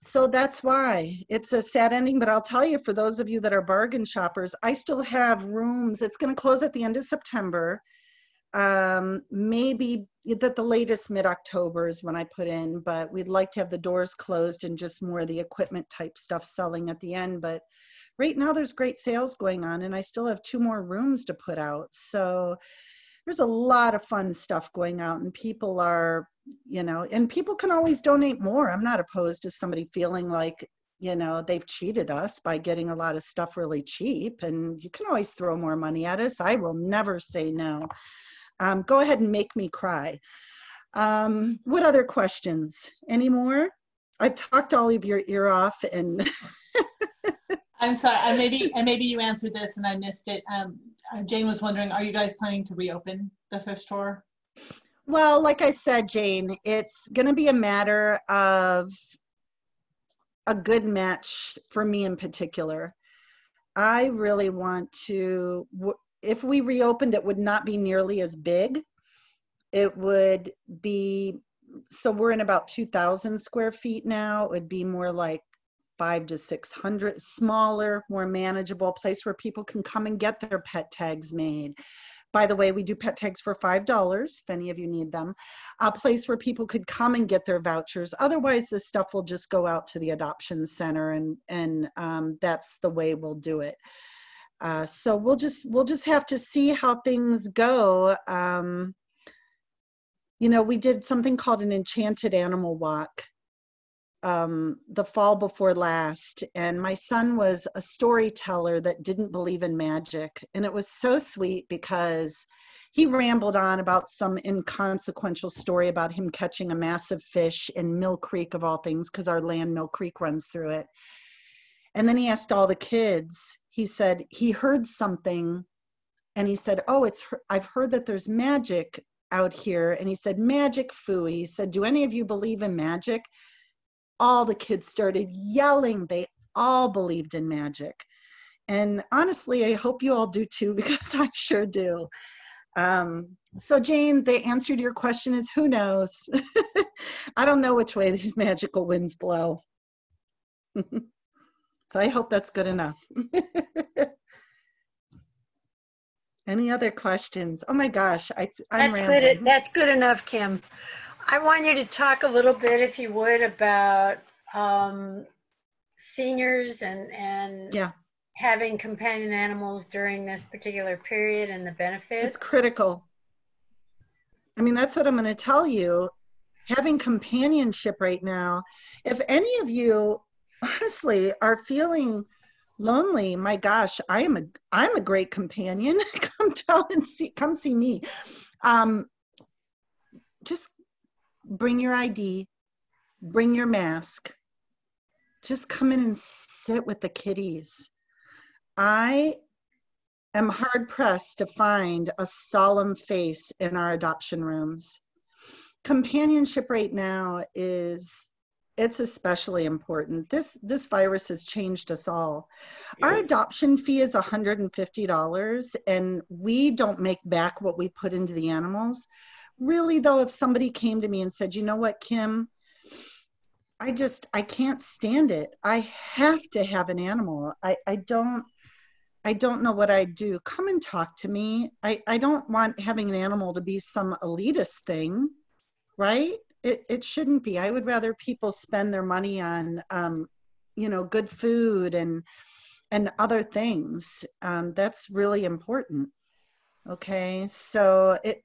so that's why it's a sad ending, but I'll tell you, for those of you that are bargain shoppers, I still have rooms. It's gonna close at the end of September. Um, maybe that the latest mid-October is when I put in, but we'd like to have the doors closed and just more of the equipment type stuff selling at the end. But right now there's great sales going on and I still have two more rooms to put out. So there's a lot of fun stuff going out and people are, you know, and people can always donate more. I'm not opposed to somebody feeling like you know, they've cheated us by getting a lot of stuff really cheap, and you can always throw more money at us. I will never say no. Um, go ahead and make me cry. Um, what other questions? Any more? I've talked all of your ear off, and I'm sorry, I maybe, I maybe you answered this and I missed it. Um, Jane was wondering, are you guys planning to reopen the thrift store? Well, like I said, Jane, it's going to be a matter of a good match for me in particular. I really want to, if we reopened, it would not be nearly as big. It would be, so we're in about two thousand square feet now. It would be more like five to six hundred, smaller, more manageable place where people can come and get their pet tags made. By the way, we do pet tags for five dollars if any of you need them. A place where people could come and get their vouchers. Otherwise, this stuff will just go out to the adoption center, and, and um, that's the way we'll do it. Uh, so we'll just, we'll just have to see how things go. Um, you know, we did something called an enchanted animal walk um, the fall before last. And my son was a storyteller that didn't believe in magic. And it was so sweet because he rambled on about some inconsequential story about him catching a massive fish in Mill Creek, of all things, because our land Mill Creek runs through it. And then he asked all the kids, he said, he heard something. And he said, oh, it's, I've heard that there's magic out here. And he said, magic phooey. He said, do any of you believe in magic? All the kids started yelling. They all believed in magic. And honestly, I hope you all do too, because I sure do. Um, so Jane, the answer to your question is, who knows? I don't know which way these magical winds blow. So I hope that's good enough. Any other questions? Oh my gosh, I, I'm that's rambling. Good, that's good enough, Kim. I want you to talk a little bit, if you would, about um, seniors and, and yeah. having companion animals during this particular period and the benefits. It's critical. I mean, that's what I'm going to tell you. Having companionship right now, if any of you honestly are feeling lonely, my gosh, I am a, I'm a great companion. Come down and see, come see me. Um, just bring your I D, bring your mask, just come in and sit with the kitties. I am hard pressed to find a solemn face in our adoption rooms. Companionship right now is, it's especially important. This, this virus has changed us all. Yeah. Our adoption fee is one hundred fifty dollars, and we don't make back what we put into the animals. Really though, if somebody came to me and said, you know what, Kim, I just, I can't stand it. I have to have an animal. I, I don't, I don't know what I do. Come and talk to me. I, I don't want having an animal to be some elitist thing, right? It, it shouldn't be. I would rather people spend their money on, um, you know, good food and, and other things. Um, that's really important. Okay. So it,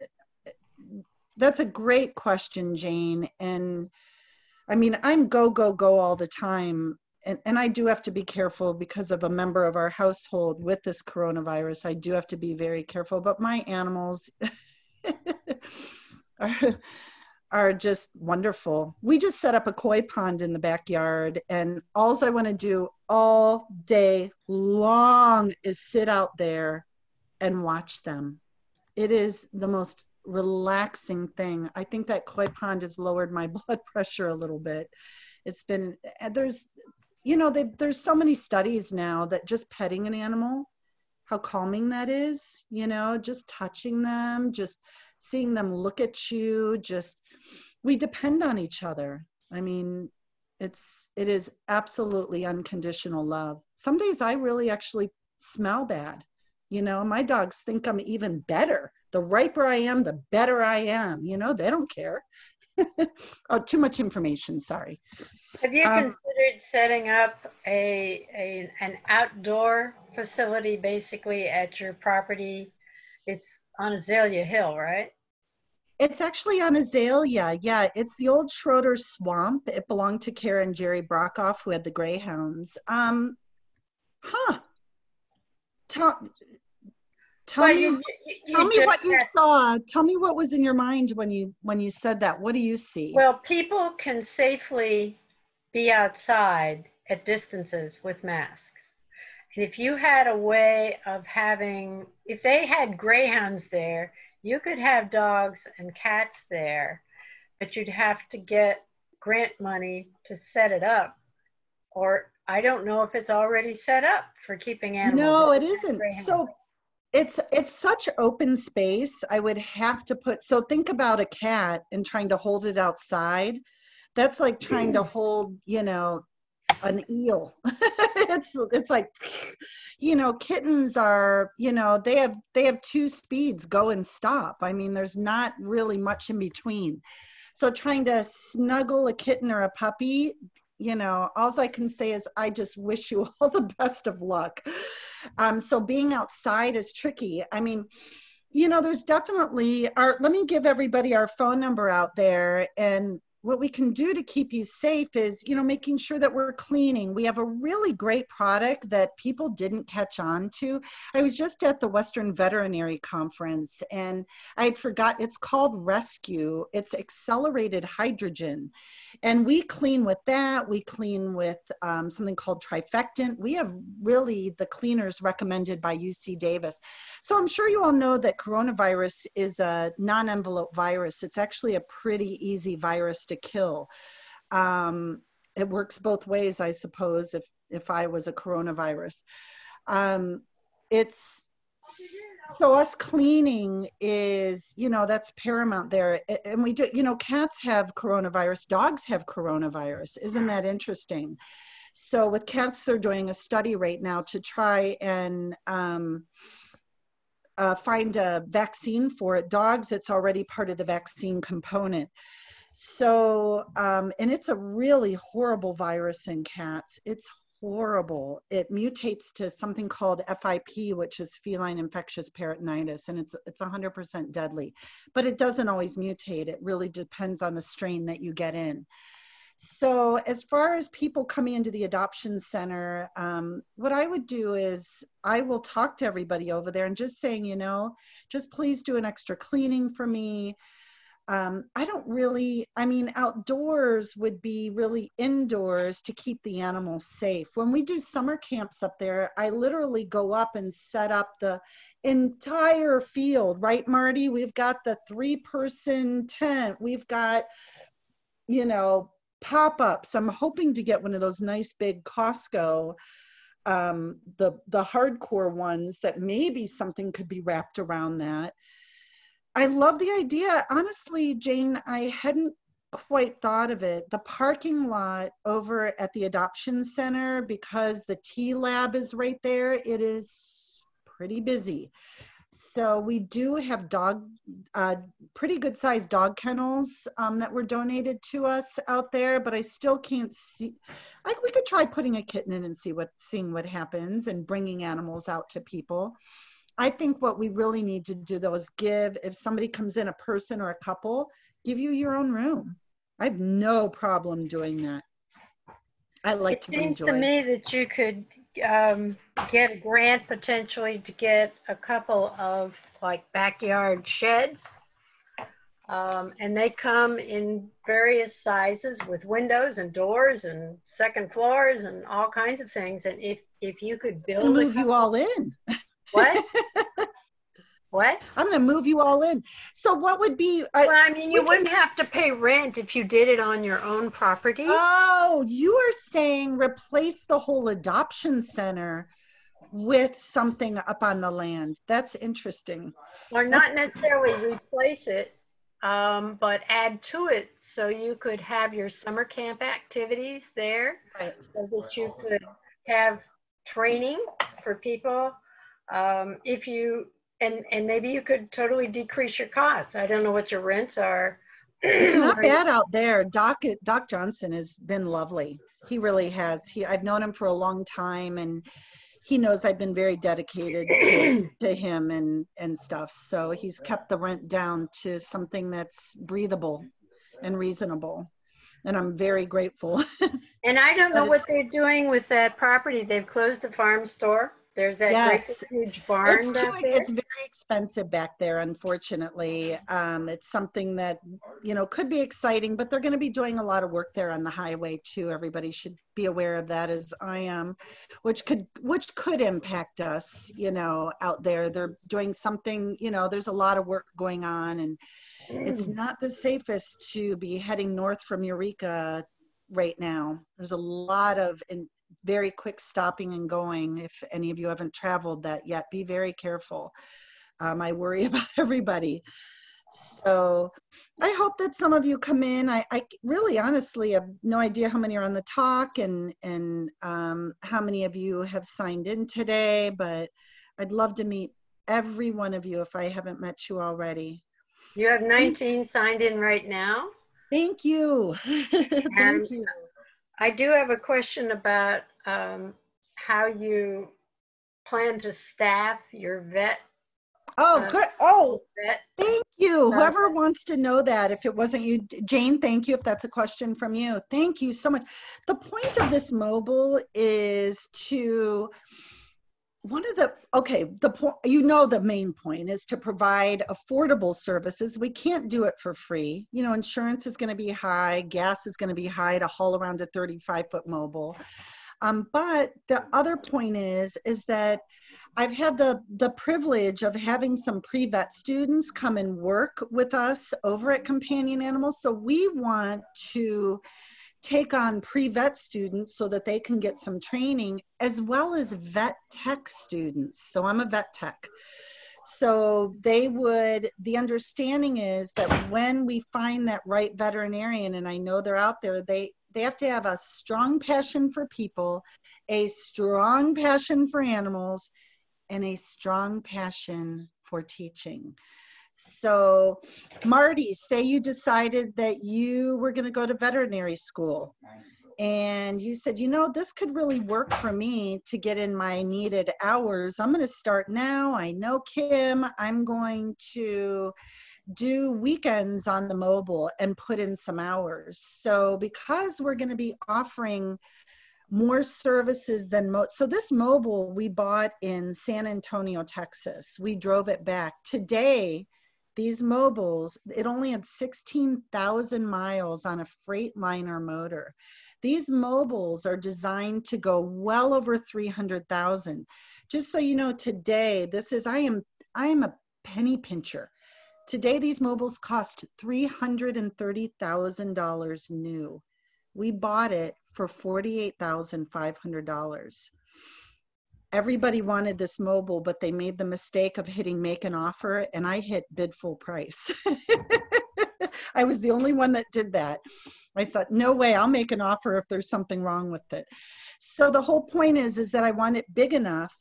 that's a great question, Jane. And I mean, I'm go, go, go all the time. And, and I do have to be careful because of a member of our household with this coronavirus. I do have to be very careful, but my animals are, are just wonderful. We just set up a koi pond in the backyard, and all I want to do all day long is sit out there and watch them. It is the most relaxing thing. I think that koi pond has lowered my blood pressure a little bit. It's been, there's, you know, there's so many studies now that just petting an animal, how calming that is, you know, just touching them, just seeing them look at you, just, we depend on each other. I mean, it's, it is absolutely unconditional love. Some days I really actually smell bad. You know, my dogs think I'm even better. The riper I am, the better I am. You know, they don't care. Oh, too much information, sorry. Have you um, considered setting up a, a an outdoor facility basically at your property? It's on Azalea Hill, right? It's actually on Azalea. Yeah, it's the old Schroeder Swamp. It belonged to Karen and Jerry Brockoff, who had the Greyhounds. Um, huh. Tell, tell well, me, you, you, you tell me what you saw. Tell me what was in your mind when you when you said that. What do you see? Well, people can safely be outside at distances with masks. And if you had a way of having, if they had Greyhounds there, you could have dogs and cats there, but you'd have to get grant money to set it up. Or I don't know if it's already set up for keeping animals. No, it isn't. So it's it's such open space. I would have to put, so think about a cat and trying to hold it outside. That's like trying to hold, you know, an eel. it's it's like, you know, kittens are, you know, they have they have two speeds, go and stop. I mean, there's not really much in between. So trying to snuggle a kitten or a puppy, you know, all I can say is I just wish you all the best of luck. Um, so being outside is tricky. I mean, you know, there's definitely our, let me give everybody our phone number out there, and what we can do to keep you safe is, you know, making sure that we're cleaning. We have a really great product that people didn't catch on to. I was just at the Western Veterinary Conference and I forgot, it's called Rescue. It's accelerated hydrogen. And we clean with that. We clean with um, something called Trifectant. We have really the cleaners recommended by U C Davis. So I'm sure you all know that coronavirus is a non-envelope virus. It's actually a pretty easy virus to to kill. Um, it works both ways, I suppose, if, if I was a coronavirus. Um, it's, so us cleaning is, you know, that's paramount there. And we do, you know, cats have coronavirus, dogs have coronavirus. Isn't that interesting? So with cats, they're doing a study right now to try and um, uh, find a vaccine for it. Dogs, it's already part of the vaccine component. So, um, and it's a really horrible virus in cats. It's horrible. It mutates to something called F I P, which is feline infectious peritonitis, and it's it's one hundred percent deadly. But it doesn't always mutate. It really depends on the strain that you get in. So as far as people coming into the adoption center, um, what I would do is I will talk to everybody over there and just saying, you know, just please do an extra cleaning for me. Um, I don't really, I mean, outdoors would be really indoors to keep the animals safe. When we do summer camps up there, I literally go up and set up the entire field, right, Marty? We've got the three person tent. We've got, you know, pop-ups. I'm hoping to get one of those nice big Costco, um, the, the hardcore ones that maybe something could be wrapped around that. I love the idea. Honestly, Jane, I hadn't quite thought of it. The parking lot over at the adoption center, because the T lab is right there, it is pretty busy. So we do have dog, uh, pretty good sized dog kennels um, that were donated to us out there, but I still can't see, like we could try putting a kitten in and see what, seeing what happens and bringing animals out to people. I think what we really need to do though is give, if somebody comes in, a person or a couple, give you your own room. I have no problem doing that. I like it to enjoy. It seems to me that you could um, get a grant potentially to get a couple of like backyard sheds. Um, and they come in various sizes with windows and doors and second floors and all kinds of things. And if, if you could build- I'll move you all in. What? What? I'm going to move you all in. So what would be... I, well, I mean, you wouldn't have to pay rent if you did it on your own property. Oh, you are saying replace the whole adoption center with something up on the land. That's interesting. Or not That's necessarily replace it, um, but add to it so you could have your summer camp activities there, right. So that you could have training for people. Um, if you, and, and maybe you could totally decrease your costs. I don't know what your rents are. It's not bad out there. Doc, Doc Johnson has been lovely. He really has. He, I've known him for a long time, and he knows I've been very dedicated to, to him and, and stuff. So he's kept the rent down to something that's breathable and reasonable. And I'm very grateful. And I don't know what they're doing with that property. They've closed the farm store. There's that yes. great, huge barn. It's, too, it's very expensive back there, unfortunately. Um, it's something that, you know, could be exciting, but they're going to be doing a lot of work there on the highway too. Everybody should be aware of that, as I am, which could which could impact us, you know, out there. They're doing something, you know, there's a lot of work going on, and mm. it's not the safest to be heading north from Eureka right now. There's a lot of in, very quick stopping and going. If any of you haven't traveled that yet, be very careful. Um, I worry about everybody. So I hope that some of you come in. I, I really honestly have no idea how many are on the talk and, and um, how many of you have signed in today, but I'd love to meet every one of you if I haven't met you already. You have nineteen signed in right now. Thank you. Thank you. I do have a question about um, how you plan to staff your vet. Oh, uh, good. Oh, vet. Thank you. Whoever wants to know that, if it wasn't you, Jane, thank you. If that's a question from you, thank you so much. The point of this mobile is to, one of the, okay, the point, you know, the main point is to provide affordable services. We can't do it for free. You know, insurance is going to be high, gas is going to be high to haul around a thirty-five foot mobile. Um, but the other point is, is that I've had the, the privilege of having some pre-vet students come and work with us over at Companion Animals. So we want to take on pre-vet students so that they can get some training, as well as vet tech students. So I'm a vet tech. So they would, the understanding is that when we find that right veterinarian, and I know they're out there, they, they have to have a strong passion for people, a strong passion for animals, and a strong passion for teaching. So Marty, say you decided that you were going to go to veterinary school, and you said, you know, this could really work for me to get in my needed hours. I'm going to start now. I know Kim. I'm going to do weekends on the mobile and put in some hours. So because we're going to be offering more services than most. So this mobile we bought in San Antonio, Texas. We drove it back. Today, these mobiles, it only had sixteen thousand miles on a Freightliner motor. These mobiles are designed to go well over three hundred thousand. Just so you know, today, this is, I am, I am a penny pincher. Today, these mobiles cost three hundred thirty thousand dollars new. We bought it for forty-eight thousand five hundred dollars. Everybody wanted this mobile, but they made the mistake of hitting make an offer, and I hit bid full price. I was the only one that did that. I thought, no way, I'll make an offer if there's something wrong with it. So the whole point is, is that I want it big enough,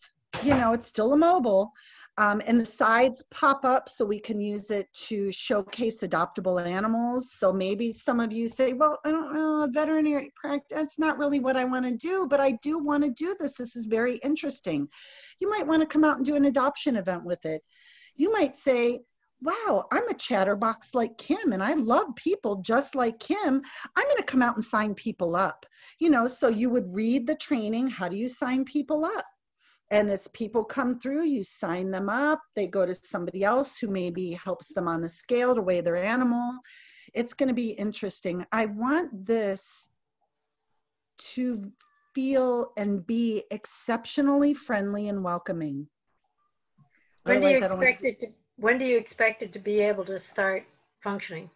you know, it's still a mobile, um, and the sides pop up so we can use it to showcase adoptable animals. So maybe some of you say, well, I don't know, veterinary practice, that's not really what I want to do, but I do want to do this. This is very interesting. You might want to come out and do an adoption event with it. You might say, wow, I'm a chatterbox like Kim, and I love people just like Kim. I'm going to come out and sign people up. You know, so you would read the training, how do you sign people up? And as people come through, you sign them up. They go to somebody else who maybe helps them on the scale to weigh their animal. It's going to be interesting. I want this to feel and be exceptionally friendly and welcoming. When do you expect it to, when do you expect it to be able to start functioning?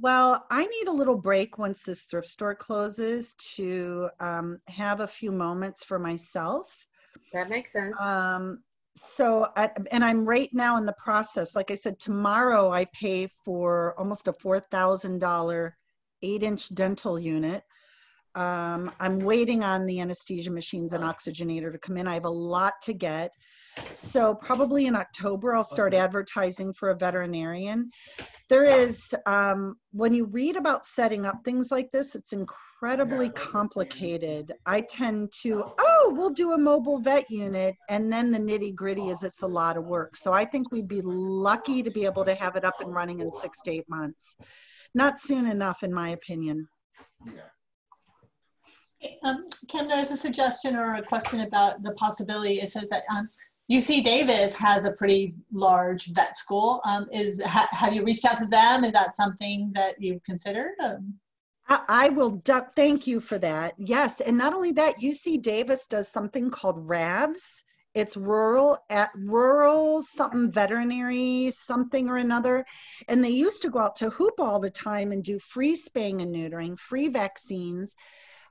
Well, I need a little break once this thrift store closes to um, have a few moments for myself. That makes sense. Um, so, I, and I'm right now in the process. Like I said, tomorrow I pay for almost a four thousand dollar eight inch dental unit. Um, I'm waiting on the anesthesia machines and oxygenator to come in. I have a lot to get. So probably in October, I'll start advertising for a veterinarian. There is, um, when you read about setting up things like this, it's incredible. incredibly complicated. I tend to, oh, we'll do a mobile vet unit, and then the nitty-gritty is it's a lot of work. So I think we'd be lucky to be able to have it up and running in six to eight months. Not soon enough, in my opinion. Um, Kim, there's a suggestion or a question about the possibility. It says that um, U C Davis has a pretty large vet school. Um, is ha have you reached out to them? Is that something that you've considered? Um, I will duck, thank you for that. Yes, and not only that, U C Davis does something called R A V S. It's rural, at rural something veterinary, something or another. And they used to go out to Hoopa all the time and do free spaying and neutering, free vaccines.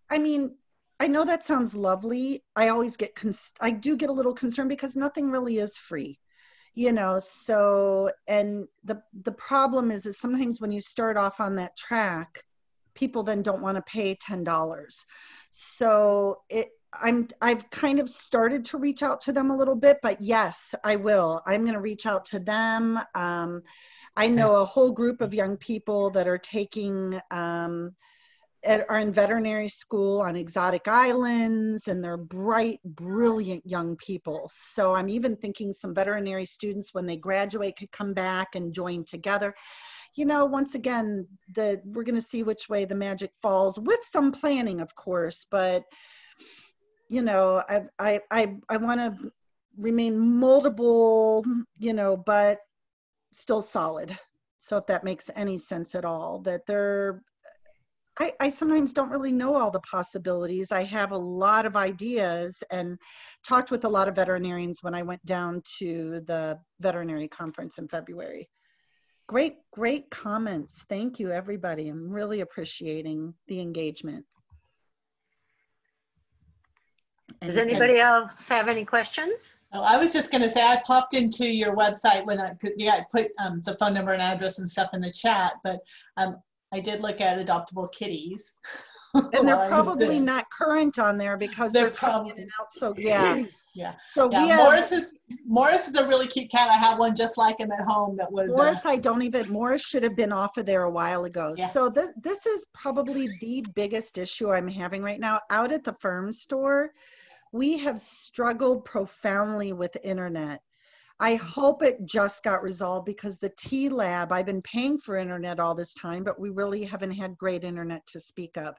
I mean, I know that sounds lovely. I always get, cons I do get a little concerned because nothing really is free. You know, so, and the, the problem is, is sometimes when you start off on that track, people then don't want to pay ten dollars. So it, I'm, I've kind of started to reach out to them a little bit, but yes, I will. I'm going to reach out to them. Um, I know a whole group of young people that are taking, um, at, are in veterinary school on exotic islands, and they're bright, brilliant young people. So I'm even thinking some veterinary students, when they graduate, could come back and join together. You know, once again, the, we're going to see which way the magic falls, with some planning, of course. But, you know, I, I, I, I want to remain moldable, you know, but still solid. So if that makes any sense at all, that they're, I, I sometimes don't really know all the possibilities. I have a lot of ideas, and talked with a lot of veterinarians when I went down to the veterinary conference in February. Great, great comments. Thank you, everybody. I'm really appreciating the engagement. And does anybody can, else have any questions? Oh, I was just going to say, I popped into your website when I could, yeah, I put um, the phone number and address and stuff in the chat, but um, I did look at adoptable kitties. And they're probably not current on there because they're, they're probably in and out. So yeah. Yeah. So yeah. We have, Morris is Morris is a really cute cat. I have one just like him at home that was Morris. Uh, I don't even Morris should have been off of there a while ago. Yeah. So this this is probably the biggest issue I'm having right now. Out at the firm store, we have struggled profoundly with internet. I hope it just got resolved, because the T lab, I've been paying for internet all this time, but we really haven't had great internet to speak of.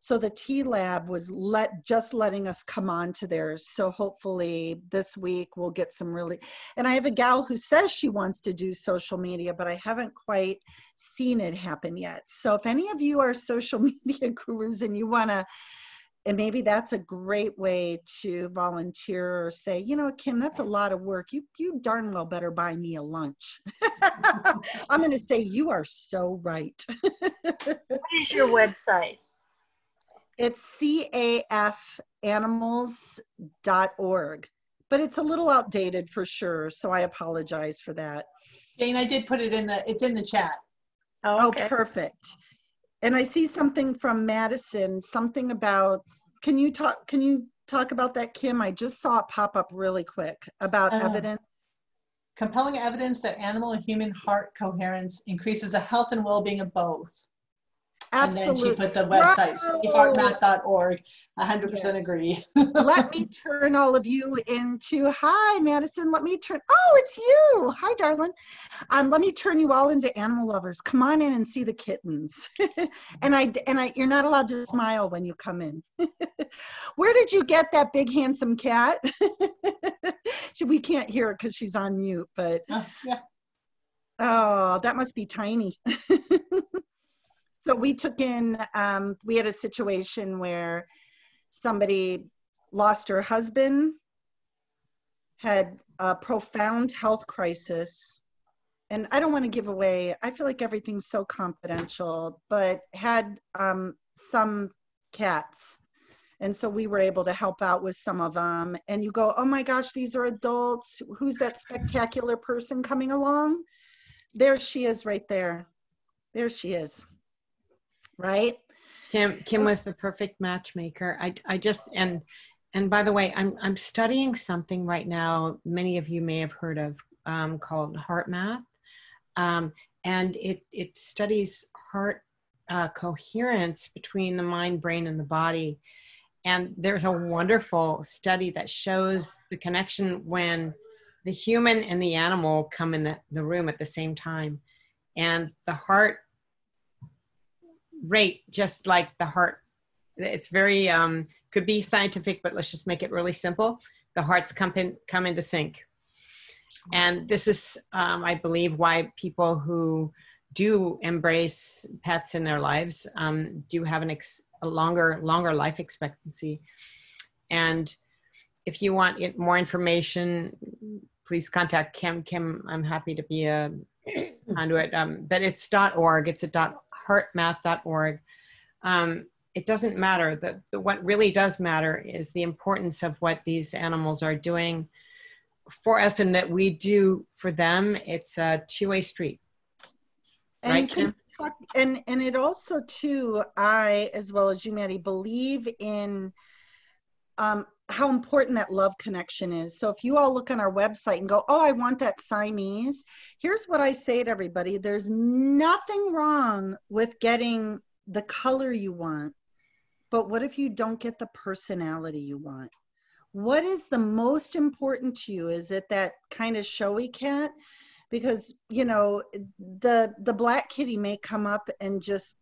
So the T lab was let just letting us come on to theirs. So hopefully this week we'll get some really, and I have a gal who says she wants to do social media, but I haven't quite seen it happen yet. So if any of you are social media gurus and you want to, and maybe that's a great way to volunteer or say, you know, Kim, that's a lot of work. You, you darn well better buy me a lunch. I'm going to say you are so right. What is your website? It's C A F animals dot org, but it's a little outdated for sure. So I apologize for that. Jane, I did put it in the, it's in the chat. Oh, okay. Oh, perfect. And I see something from Madison, something about, can you talk, can you talk about that, Kim? I just saw it pop up really quick about uh, evidence. Compelling evidence that animal and human heart coherence increases the health and well-being of both. Absolutely. And then she put the website, safe heart math dot org. one hundred percent yes. Agree. Let me turn all of you into, hi, Madison, let me turn, oh, it's you. Hi, darling. Um, let me turn you all into animal lovers. Come on in and see the kittens. and I, and I, you're not allowed to smile when you come in. Where did you get that big, handsome cat? We can't hear it because she's on mute, but oh, yeah. Oh, that must be Tiny. So we took in, um, we had a situation where somebody lost her husband, had a profound health crisis, and I don't want to give away, I feel like everything's so confidential, but had um, some cats. And so we were able to help out with some of them. And you go, oh my gosh, these are adults. Who's that spectacular person coming along? There she is right there. There she is. Right, Kim. Kim was the perfect matchmaker. I, I just and and by the way, I'm I'm studying something right now. Many of you may have heard of um, called heart math, um, and it it studies heart uh, coherence between the mind, brain, and the body. And there's a wonderful study that shows the connection when the human and the animal come in the, the room at the same time. And the heart rate, just like the heart, it's very, um, could be scientific, but let's just make it really simple. The hearts come, in, come into sync. And this is, um, I believe, why people who do embrace pets in their lives um, do have an ex a longer, longer life expectancy. And if you want more information, please contact Kim. Kim, I'm happy to be a conduit. Um, but it's .org. It's a heart math dot org. Um, it doesn't matter. The, the, what really does matter is the importance of what these animals are doing for us and that we do for them. It's a two-way street. And right, Kim? And, and it also, too, I, as well as you, Maddie, believe in um, how important that love connection is. So if you all look on our website and go, oh, I want that Siamese, here's what I say to everybody. There's nothing wrong with getting the color you want, but what if you don't get the personality you want? What is the most important to you? Is it that kind of showy cat? Because, you know, the the black kitty may come up and just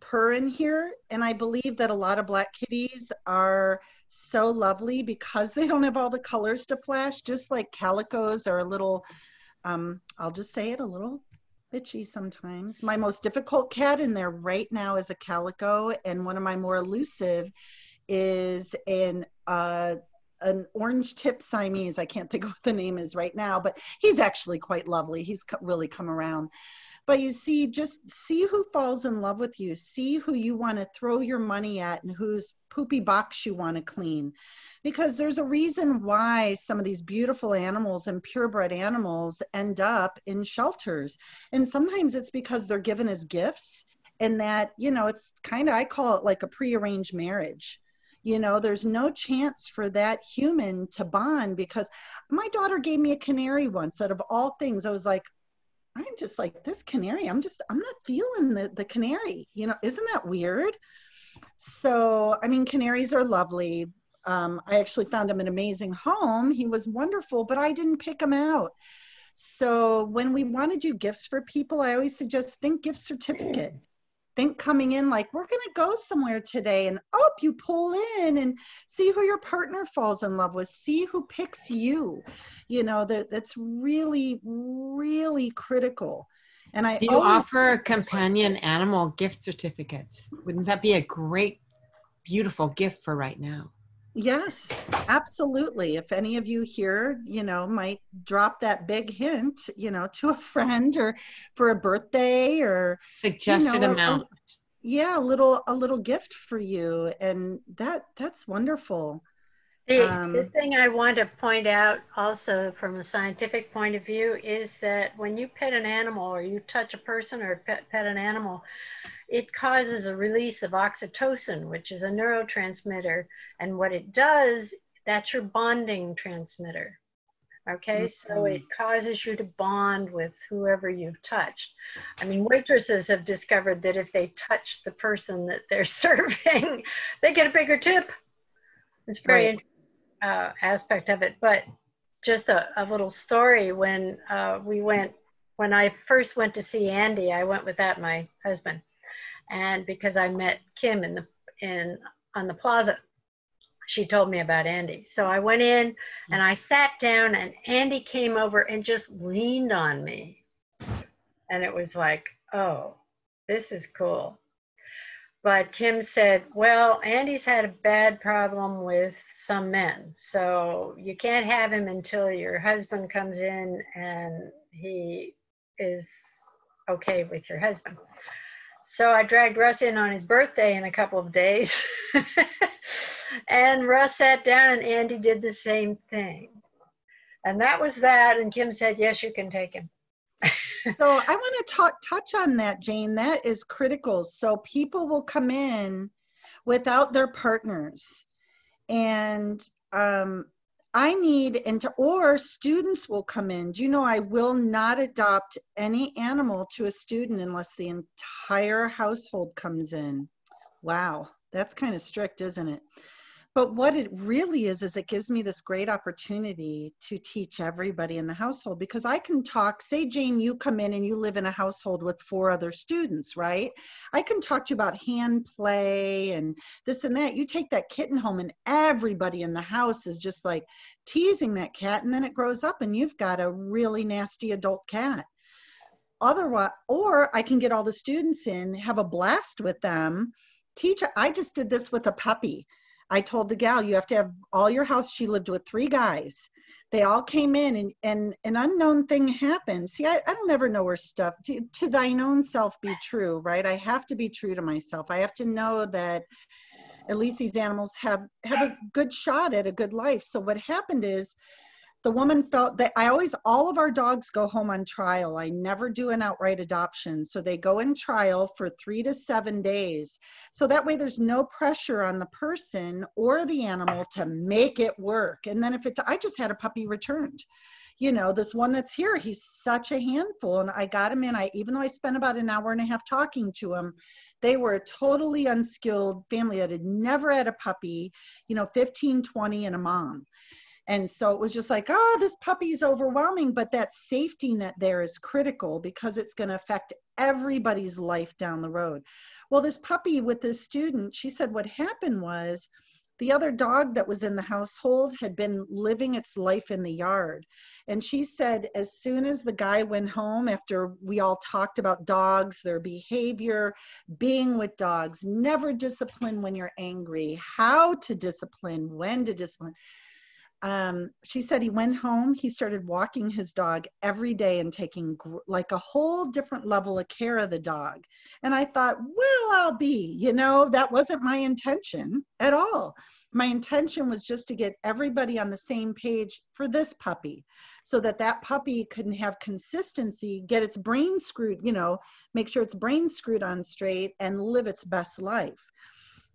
purr in here. And I believe that a lot of black kitties are so lovely because they don't have all the colors to flash, just like calicos are a little, um, I'll just say it, a little bitchy sometimes. My most difficult cat in there right now is a calico. And one of my more elusive is an uh an orange tip Siamese. I can't think of what the name is right now, but he's actually quite lovely. He's co really come around. But you see, just see who falls in love with you. See who you want to throw your money at and whose poopy box you want to clean. Because there's a reason why some of these beautiful animals and purebred animals end up in shelters. And sometimes it's because they're given as gifts, and that, you know, it's kind of, I call it like a prearranged marriage. You know, there's no chance for that human to bond, because my daughter gave me a canary once. Out of all things, I was like, I'm just like, this canary, I'm just, I'm not feeling the, the canary. You know, isn't that weird? So, I mean, canaries are lovely. Um, I actually found him an amazing home. He was wonderful, but I didn't pick him out. So when we want to do gifts for people, I always suggest think gift certificate. Think coming in like, we're going to go somewhere today, and oh, you pull in and see who your partner falls in love with. See who picks you. You know, that, that's really, really critical. And I Do you offer companion animal gift certificates? Wouldn't that be a great, beautiful gift for right now? Yes, absolutely. If any of you here, you know, might drop that big hint, you know, to a friend or for a birthday or suggested, you know, amount. A, yeah, a little a little gift for you, and that that's wonderful. The, um, the thing I want to point out also from a scientific point of view is that when you pet an animal or you touch a person or pet, pet an animal, it causes a release of oxytocin, which is a neurotransmitter. And what it does, that's your bonding transmitter. Okay, mm-hmm. So it causes you to bond with whoever you've touched. I mean, waitresses have discovered that if they touch the person that they're serving, they get a bigger tip. It's very right. uh, aspect of it. But just a, a little story, when uh, we went, when I first went to see Andy, I went without my husband. And because I met Kim in the in on the plaza, she told me about Andy. So I went in and I sat down, and Andy came over and just leaned on me. And it was like, oh, this is cool. But Kim said, well, Andy's had a bad problem with some men, so you can't have him until your husband comes in and he is okay with your husband. So I dragged Russ in on his birthday in a couple of days. And Russ sat down, and Andy did the same thing. And that was that. And Kim said, yes, you can take him. So I want to talk, touch on that, Jane. That is critical. So people will come in without their partners. And um, I need, and to, or students will come in. Do you know I will not adopt any animal to a student unless the entire household comes in. Wow, that's kind of strict, isn't it? But what it really is, is it gives me this great opportunity to teach everybody in the household, because I can talk, say, Jane, you come in and you live in a household with four other students, right? I can talk to you about hand play and this and that. You take that kitten home and everybody in the house is just like teasing that cat, and then it grows up and you've got a really nasty adult cat. Otherwise, or I can get all the students in, have a blast with them. Teach, I just did this with a puppy. I told the gal, you have to have all your house. She lived with three guys. They all came in, and, and an unknown thing happened. See, I, I don't ever know where stuff, to, to thine own self be true, right? I have to be true to myself. I have to know that at least these animals have, have a good shot at a good life. So what happened is the woman felt that I always, all of our dogs go home on trial. I never do an outright adoption. So they go in trial for three to seven days. So that way there's no pressure on the person or the animal to make it work. And then if it, I just had a puppy returned, you know, this one that's here, he's such a handful. And I got him in, I, even though I spent about an hour and a half talking to him, they were a totally unskilled family that had never had a puppy, you know, fifteen, twenty and a mom. And so it was just like, oh, this puppy's overwhelming, but that safety net there is critical because it's going to affect everybody's life down the road. Well, this puppy with this student, she said what happened was the other dog that was in the household had been living its life in the yard. And she said, as soon as the guy went home, after we all talked about dogs, their behavior, being with dogs, never discipline when you're angry, how to discipline, when to discipline. Um, she said he went home, he started walking his dog every day and taking gr like a whole different level of care of the dog. And I thought, well, I'll be, you know, that wasn't my intention at all. My intention was just to get everybody on the same page for this puppy so that that puppy couldn't have consistency, get its brain screwed, you know, make sure its brain screwed on straight and live its best life.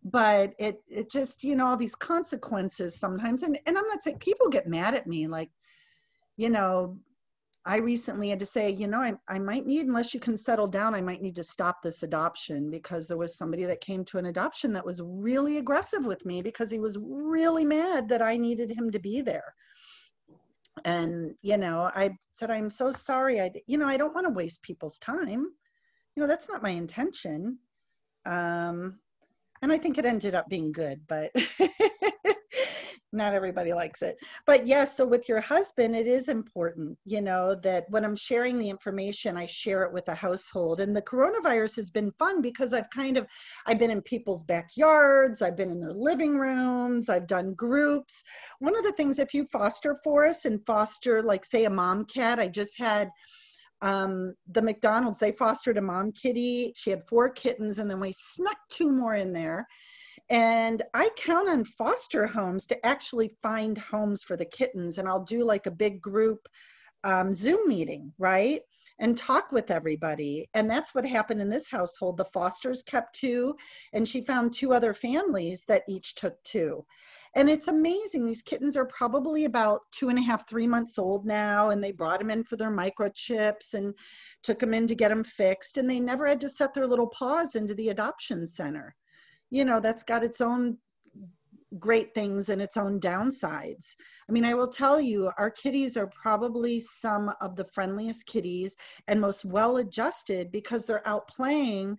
But it, it just, you know, all these consequences sometimes. And, and I'm not saying people get mad at me. Like, you know, I recently had to say, you know, I, I might need, unless you can settle down, I might need to stop this adoption, because there was somebody that came to an adoption that was really aggressive with me because he was really mad that I needed him to be there. And, you know, I said, I'm so sorry. I, you know, I don't want to waste people's time. You know, that's not my intention. Um, And I think it ended up being good, but not everybody likes it. But yes, yeah, so with your husband, it is important, you know, that when I'm sharing the information, I share it with the household. And the coronavirus has been fun because I've kind of, I've been in people's backyards, I've been in their living rooms, I've done groups. One of the things, if you foster for us and foster, like say a mom cat, I just had, Um, the McDonald's, they fostered a mom kitty. She had four kittens, and then we snuck two more in there. And I count on foster homes to actually find homes for the kittens. And I'll do like a big group um, Zoom meeting, right? And talk with everybody. And that's what happened in this household. The fosters kept two, and she found two other families that each took two. And it's amazing. These kittens are probably about two and a half, three months old now. And they brought them in for their microchips and took them in to get them fixed. And they never had to set their little paws into the adoption center. You know, that's got its own great things and its own downsides. I mean, I will tell you, our kitties are probably some of the friendliest kitties and most well-adjusted because they're out playing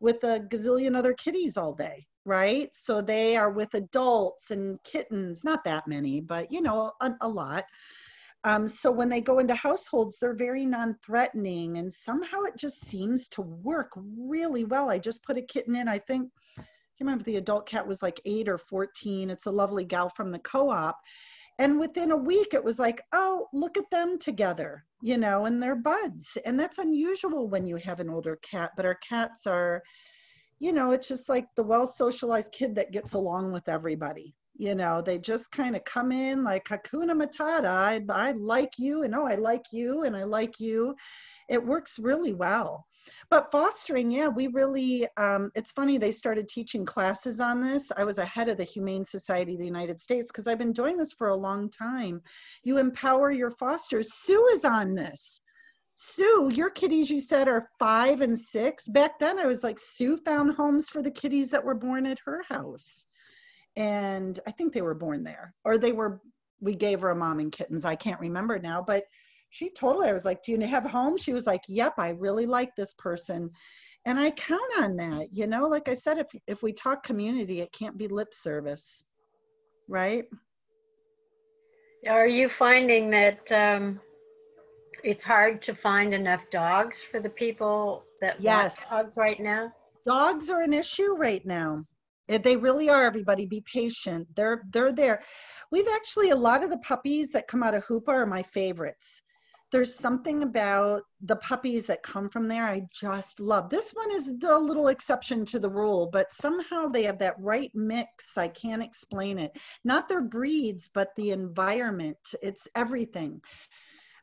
with a gazillion other kitties all day. Right? So they are with adults and kittens, not that many, but you know, a, a lot. Um, so when they go into households, they're very non-threatening, and somehow it just seems to work really well. I just put a kitten in, I think, I remember the adult cat was like eight or fourteen. It's a lovely gal from the co-op. And within a week, it was like, oh, look at them together, you know, and they're buds. And that's unusual when you have an older cat, but our cats are, you know, it's just like the well-socialized kid that gets along with everybody. You know, they just kind of come in like Hakuna Matata. I, I like you, and oh, I like you, and I like you. It works really well. But fostering, yeah, we really, um, it's funny, they started teaching classes on this. I was ahead of the Humane Society of the United States because I've been doing this for a long time. You empower your fosters. Sue is on this. Sue, your kitties, you said, are five and six. Back then, I was like, Sue found homes for the kitties that were born at her house. And I think they were born there. Or they were, we gave her a Mom and Kittens. I can't remember now, but she totally, I was like, do you have a home? She was like, yep, I really like this person. And I count on that. You know, like I said, if, if we talk community, it can't be lip service, right? Are you finding that um, it's hard to find enough dogs for the people that yes. want dogs right now? Dogs are an issue right now. They really are, everybody. Be patient. They're, they're there. We've actually, a lot of the puppies that come out of Hoopa are my favorites. There's something about the puppies that come from there I just love. This one is a little exception to the rule, but somehow they have that right mix. I can't explain it. Not their breeds, but the environment. It's everything.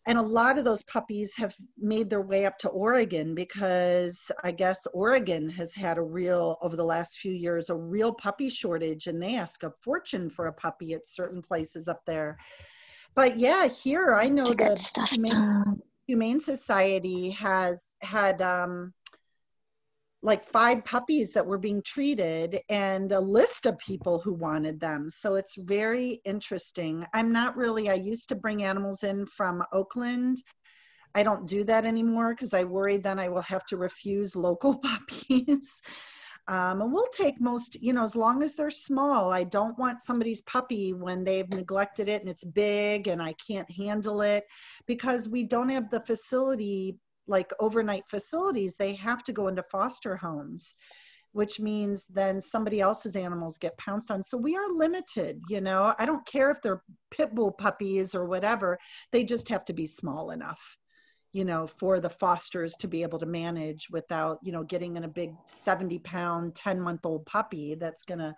And a lot of those puppies have made their way up to Oregon because I guess Oregon has had a real, over the last few years, a real puppy shortage, and they ask a fortune for a puppy at certain places up there. But yeah, here I know that Humane, Humane Society has had um, like five puppies that were being treated and a list of people who wanted them. So it's very interesting. I'm not really, I used to bring animals in from Oakland. I don't do that anymore because I worry then I will have to refuse local puppies. um, and we'll take most, you know, as long as they're small. I don't want somebody's puppy when they've neglected it and it's big and I can't handle it because we don't have the facility like overnight facilities, they have to go into foster homes, which means then somebody else's animals get pounced on. So we are limited, you know, I don't care if they're pit bull puppies or whatever, they just have to be small enough, you know, for the fosters to be able to manage without, you know, getting in a big seventy pound, ten month old puppy that's gonna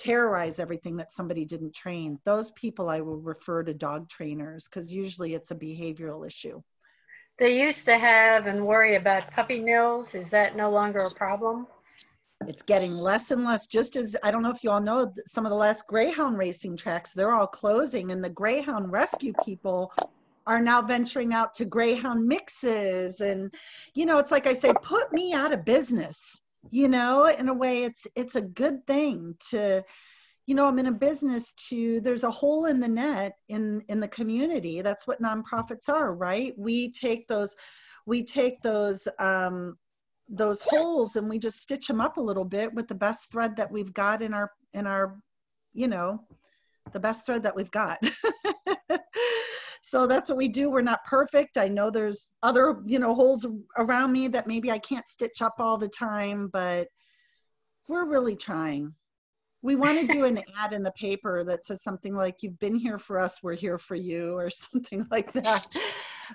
terrorize everything that somebody didn't train. Those people I will refer to dog trainers because usually it's a behavioral issue. They used to have and worry about puppy mills. Is that no longer a problem? It's getting less and less. Just as, I don't know if you all know, some of the last greyhound racing tracks, they're all closing, and the greyhound rescue people are now venturing out to greyhound mixes. And, you know, it's like I say, put me out of business. You know, in a way, it's it's a good thing to, you know, I'm in a business to, there's a hole in the net in, in the community. That's what nonprofits are, right? We take those, we take those, um, those holes and we just stitch them up a little bit with the best thread that we've got in our, in our, you know, the best thread that we've got. So that's what we do. We're not perfect. I know there's other, you know, holes around me that maybe I can't stitch up all the time, but we're really trying. We want to do an ad in the paper that says something like, you've been here for us, we're here for you, or something like that.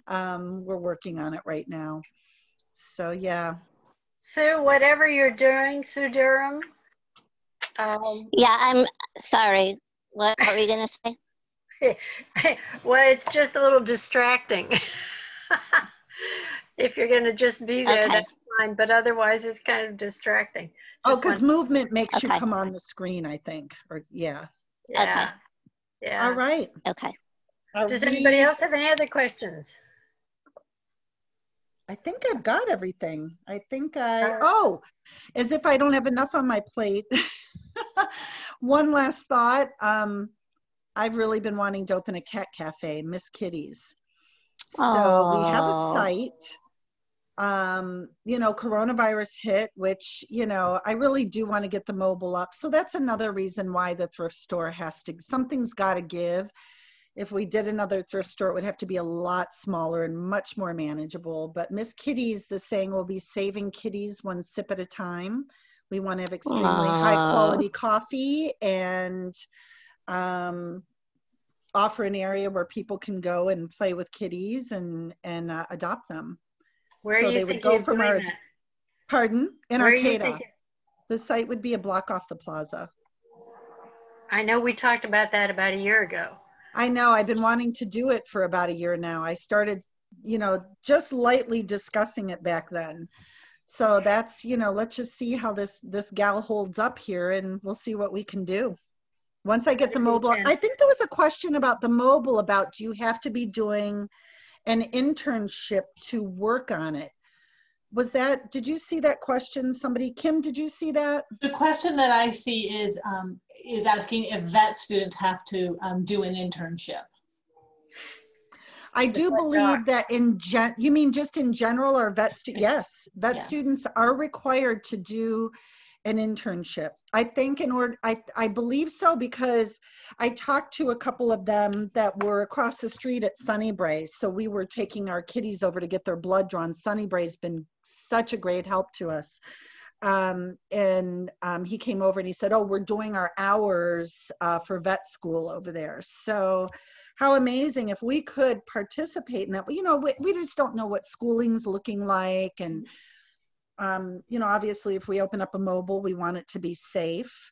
Um, we're working on it right now. So, yeah. Sue, whatever you're doing, Sue Durham. Um, yeah, I'm sorry. What are you going to say? Well, it's just a little distracting. If you're going to just be there, okay. That's fine. But otherwise, it's kind of distracting. Oh, because movement makes okay. you come on the screen, I think. Or yeah. Yeah. Okay. Yeah. All right. Okay. Are Does we... anybody else have any other questions? I think I've got everything. I think I, uh, oh, as if I don't have enough on my plate. One last thought. Um, I've really been wanting to open a cat cafe, Miss Kitty's. So aww. We have a site. Um, you know, coronavirus hit, which, you know, I really do want to get the mobile up. So that's another reason why the thrift store has to, something's got to give. If we did another thrift store, it would have to be a lot smaller and much more manageable. But Miss Kitty's, the saying will be saving kitties one sip at a time. We want to have extremely aww. High quality coffee and, um, offer an area where people can go and play with kitties and, and, uh, adopt them. Where so they would go from our, that? Pardon, in Where Arcata. The site would be a block off the plaza. I know we talked about that about a year ago. I know, I've been wanting to do it for about a year now. I started, you know, just lightly discussing it back then. So that's, you know, let's just see how this, this gal holds up here, and we'll see what we can do. Once I get the mobile, I think there was a question about the mobile, about do you have to be doing an internship to work on it? Was that, did you see that question? Somebody, Kim, did you see that? The question that I see is, um, is asking if vet students have to um, do an internship. I do believe that in gen, you mean just in general, or vet students? Yes, vet yeah. students are required to do an internship. I think in order, I, I believe so, because I talked to a couple of them that were across the street at Sunnybrae. So we were taking our kitties over to get their blood drawn. Sunnybrae's been such a great help to us. Um, and um, he came over and he said, oh, we're doing our hours uh, for vet school over there. So how amazing if we could participate in that. You know, we, we just don't know what schooling's looking like. And, um, you know, obviously if we open up a mobile, we want it to be safe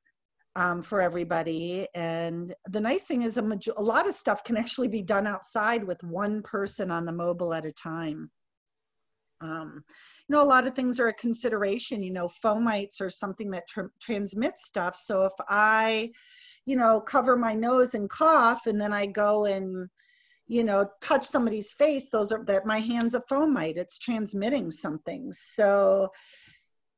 um, for everybody. And the nice thing is a, major a lot of stuff can actually be done outside with one person on the mobile at a time. Um, you know, a lot of things are a consideration. You know, fomites are something that tr transmits stuff. So if I, you know, cover my nose and cough, and then I go and, you know, touch somebody's face, those are, that my hand's a fomite, it's transmitting something. So,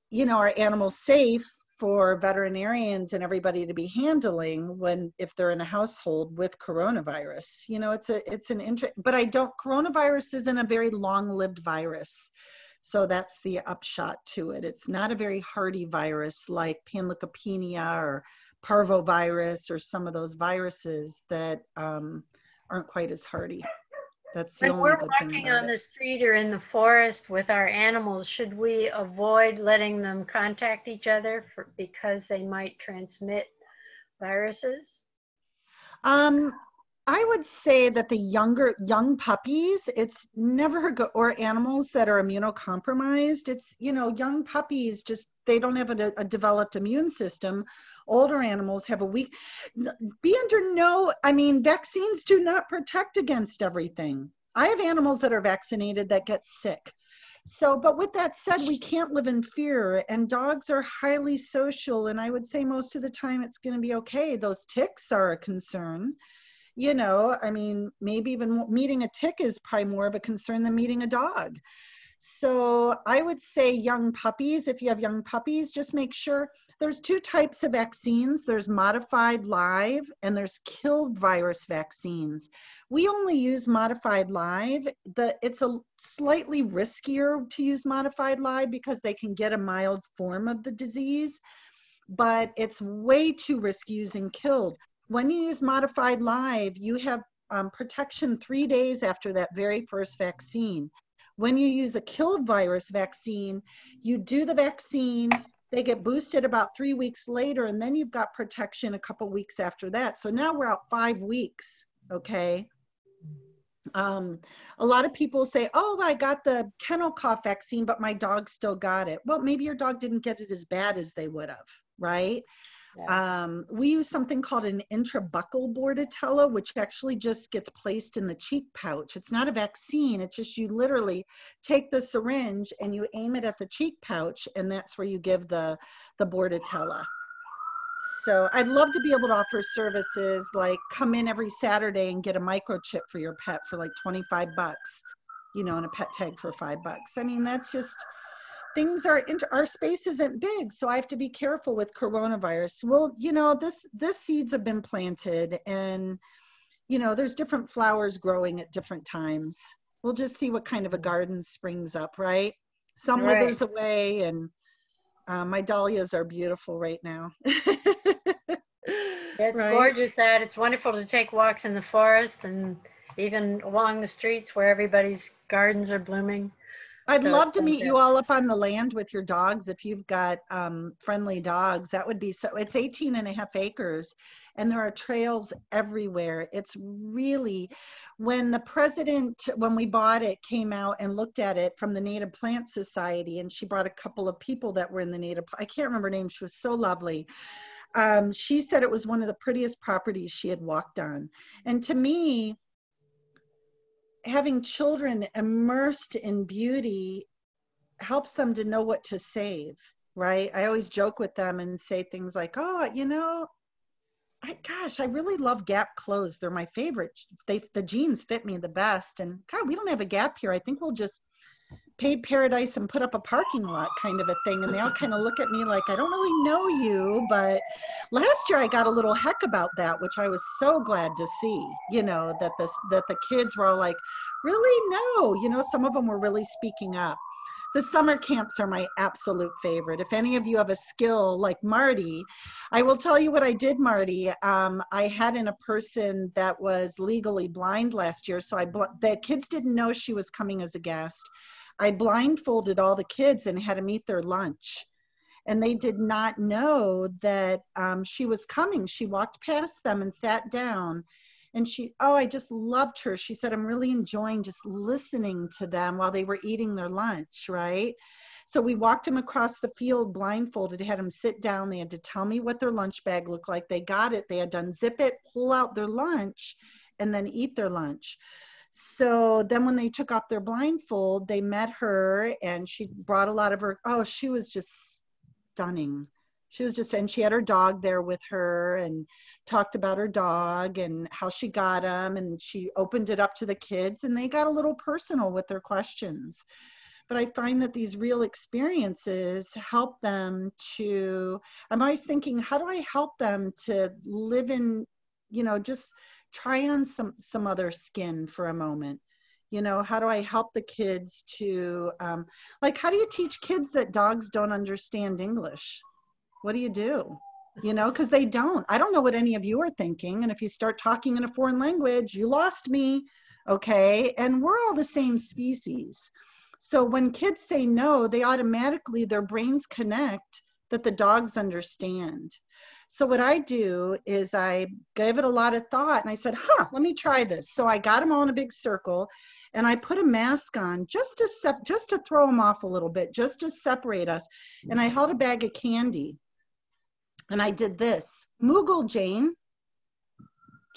you know, are animals safe for veterinarians and everybody to be handling when, if they're in a household with coronavirus? You know, it's a, it's an interest, but I don't, coronavirus isn't a very long lived virus. So that's the upshot to it. It's not a very hardy virus like panleukopenia or parvovirus or some of those viruses that um, aren't quite as hardy. That's the only good thing about it. When we're walking on the street or in the forest with our animals, should we avoid letting them contact each other for, because they might transmit viruses? Um, I would say that the younger, young puppies, it's never good, or animals that are immunocompromised. It's, you know, young puppies just, they don't have a, a developed immune system. Older animals have a weak, be under no, I mean, vaccines do not protect against everything. I have animals that are vaccinated that get sick. So, but with that said, we can't live in fear, and dogs are highly social. And I would say most of the time it's going to be okay. Those ticks are a concern. You know, I mean, maybe even meeting a tick is probably more of a concern than meeting a dog. So I would say young puppies, if you have young puppies, just make sure there's two types of vaccines. There's modified live and there's killed virus vaccines. We only use modified live. The, it's a slightly riskier to use modified live because they can get a mild form of the disease, but it's way too risky using killed. When you use modified live, you have um, protection three days after that very first vaccine. When you use a killed virus vaccine, you do the vaccine, they get boosted about three weeks later, and then you've got protection a couple weeks after that. So now we're out five weeks, okay? Um, a lot of people say, oh, well, I got the kennel cough vaccine, but my dog still got it. Well, maybe your dog didn't get it as bad as they would have, right? Yeah. Um, we use something called an intrabuccal bordetella, which actually just gets placed in the cheek pouch. It's not a vaccine. It's just you literally take the syringe and you aim it at the cheek pouch, and that's where you give the, the bordetella. So I'd love to be able to offer services like come in every Saturday and get a microchip for your pet for like twenty-five bucks, you know, and a pet tag for five bucks. I mean, that's just... Things are, our space isn't big, so I have to be careful with coronavirus. Well, you know, this, this seeds have been planted, and, you know, there's different flowers growing at different times. We'll just see what kind of a garden springs up, right? Some right. withers away, and uh, my dahlias are beautiful right now. It's right? gorgeous out. It's wonderful to take walks in the forest and even along the streets where everybody's gardens are blooming. I'd so love to meet you all up on the land with your dogs. If you've got um, friendly dogs, that would be so, it's eighteen and a half acres and there are trails everywhere. It's really, when the president, when we bought it, came out and looked at it from the Native Plant Society, and she brought a couple of people that were in the Native, I can't remember her name, she was so lovely. Um, she said it was one of the prettiest properties she had walked on. And to me, having children immersed in beauty helps them to know what to save, right? I always joke with them and say things like, oh, you know, I, gosh, I really love Gap clothes. They're my favorite. They, the jeans fit me the best. And God, we don't have a Gap here. I think we'll just pay paradise and put up a parking lot kind of a thing. And they all kind of look at me like, I don't really know you, but last year I got a little heck about that, which I was so glad to see, you know, that this, that the kids were all like, really? No, you know, some of them were really speaking up. The summer camps are my absolute favorite. If any of you have a skill like Marty, I will tell you what I did, Marty. Um, I had in a person that was legally blind last year. So I bl- the kids didn't know she was coming as a guest. I blindfolded all the kids and had them eat their lunch. And they did not know that um, she was coming. She walked past them and sat down. And she, oh, I just loved her. She said, I'm really enjoying just listening to them while they were eating their lunch, right? So we walked them across the field blindfolded, had them sit down. They had to tell me what their lunch bag looked like. They got it. They had to unzip it, pull out their lunch, and then eat their lunch. So then when they took off their blindfold, they met her, and she brought a lot of her, oh, she was just stunning. She was just, and she had her dog there with her and talked about her dog and how she got him. And she opened it up to the kids and they got a little personal with their questions. But I find that these real experiences help them to, I'm always thinking, how do I help them to live in, you know, just try on some, some other skin for a moment. You know, how do I help the kids to, um, like, how do you teach kids that dogs don't understand English? What do you do? You know, because they don't. I don't know what any of you are thinking. And if you start talking in a foreign language, you lost me. Okay. And we're all the same species. So when kids say no, they automatically, their brains connect that the dogs understand. So what I do is I gave it a lot of thought and I said, huh, let me try this. So I got them all in a big circle and I put a mask on just to, sep- just to throw them off a little bit, just to separate us. And I held a bag of candy. And I did this, Moogle, Jane,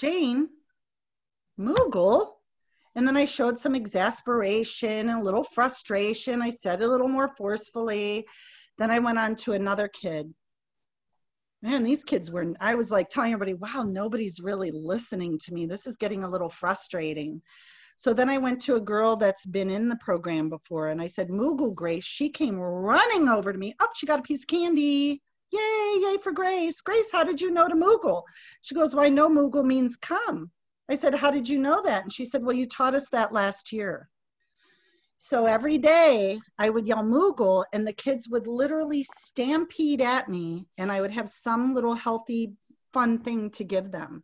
Jane, Moogle. And then I showed some exasperation and a little frustration. I said it a little more forcefully. Then I went on to another kid. Man, these kids were, I was like telling everybody, wow, nobody's really listening to me. This is getting a little frustrating. So then I went to a girl that's been in the program before and I said, Moogle, Grace. She came running over to me. Oh, she got a piece of candy. Yay, yay for Grace. Grace, how did you know to Moogle? She goes, well, I know Moogle means come. I said, how did you know that? And she said, well, you taught us that last year. So every day I would yell Moogle and the kids would literally stampede at me and I would have some little healthy, fun thing to give them.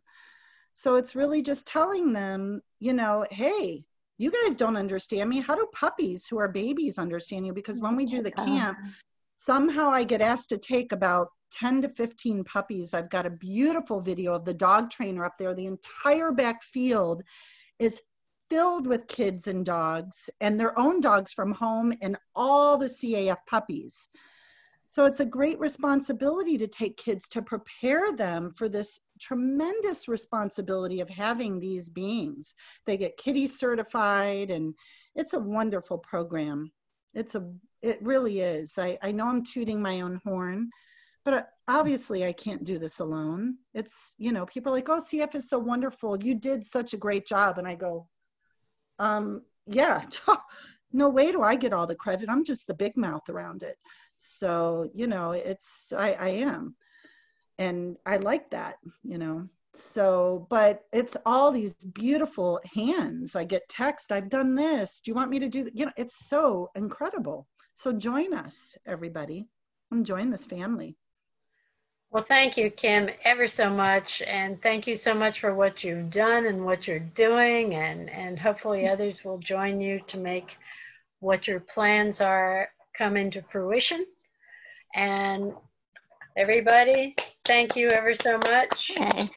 So it's really just telling them, you know, hey, you guys don't understand me. How do puppies who are babies understand you? Because when we do the camp, somehow I get asked to take about ten to fifteen puppies. I've got a beautiful video of the dog trainer up there. The entire back field is filled with kids and dogs and their own dogs from home and all the C A F puppies. So it's a great responsibility to take kids to prepare them for this tremendous responsibility of having these beings. They get kitty certified and it's a wonderful program. It's a It really is. I, I know I'm tooting my own horn, but obviously I can't do this alone. It's, you know, people are like, oh, C F is so wonderful. You did such a great job. And I go, um, yeah, no way do I get all the credit. I'm just the big mouth around it. So, you know, it's, I, I am. And I like that, you know. So, but it's all these beautiful hands. I get text, I've done this. Do you want me to do that? You know, it's so incredible. So join us, everybody, and join this family. Well, thank you, Kim, ever so much. And thank you so much for what you've done and what you're doing. And, and hopefully others will join you to make what your plans are come into fruition. And everybody, thank you ever so much. Okay.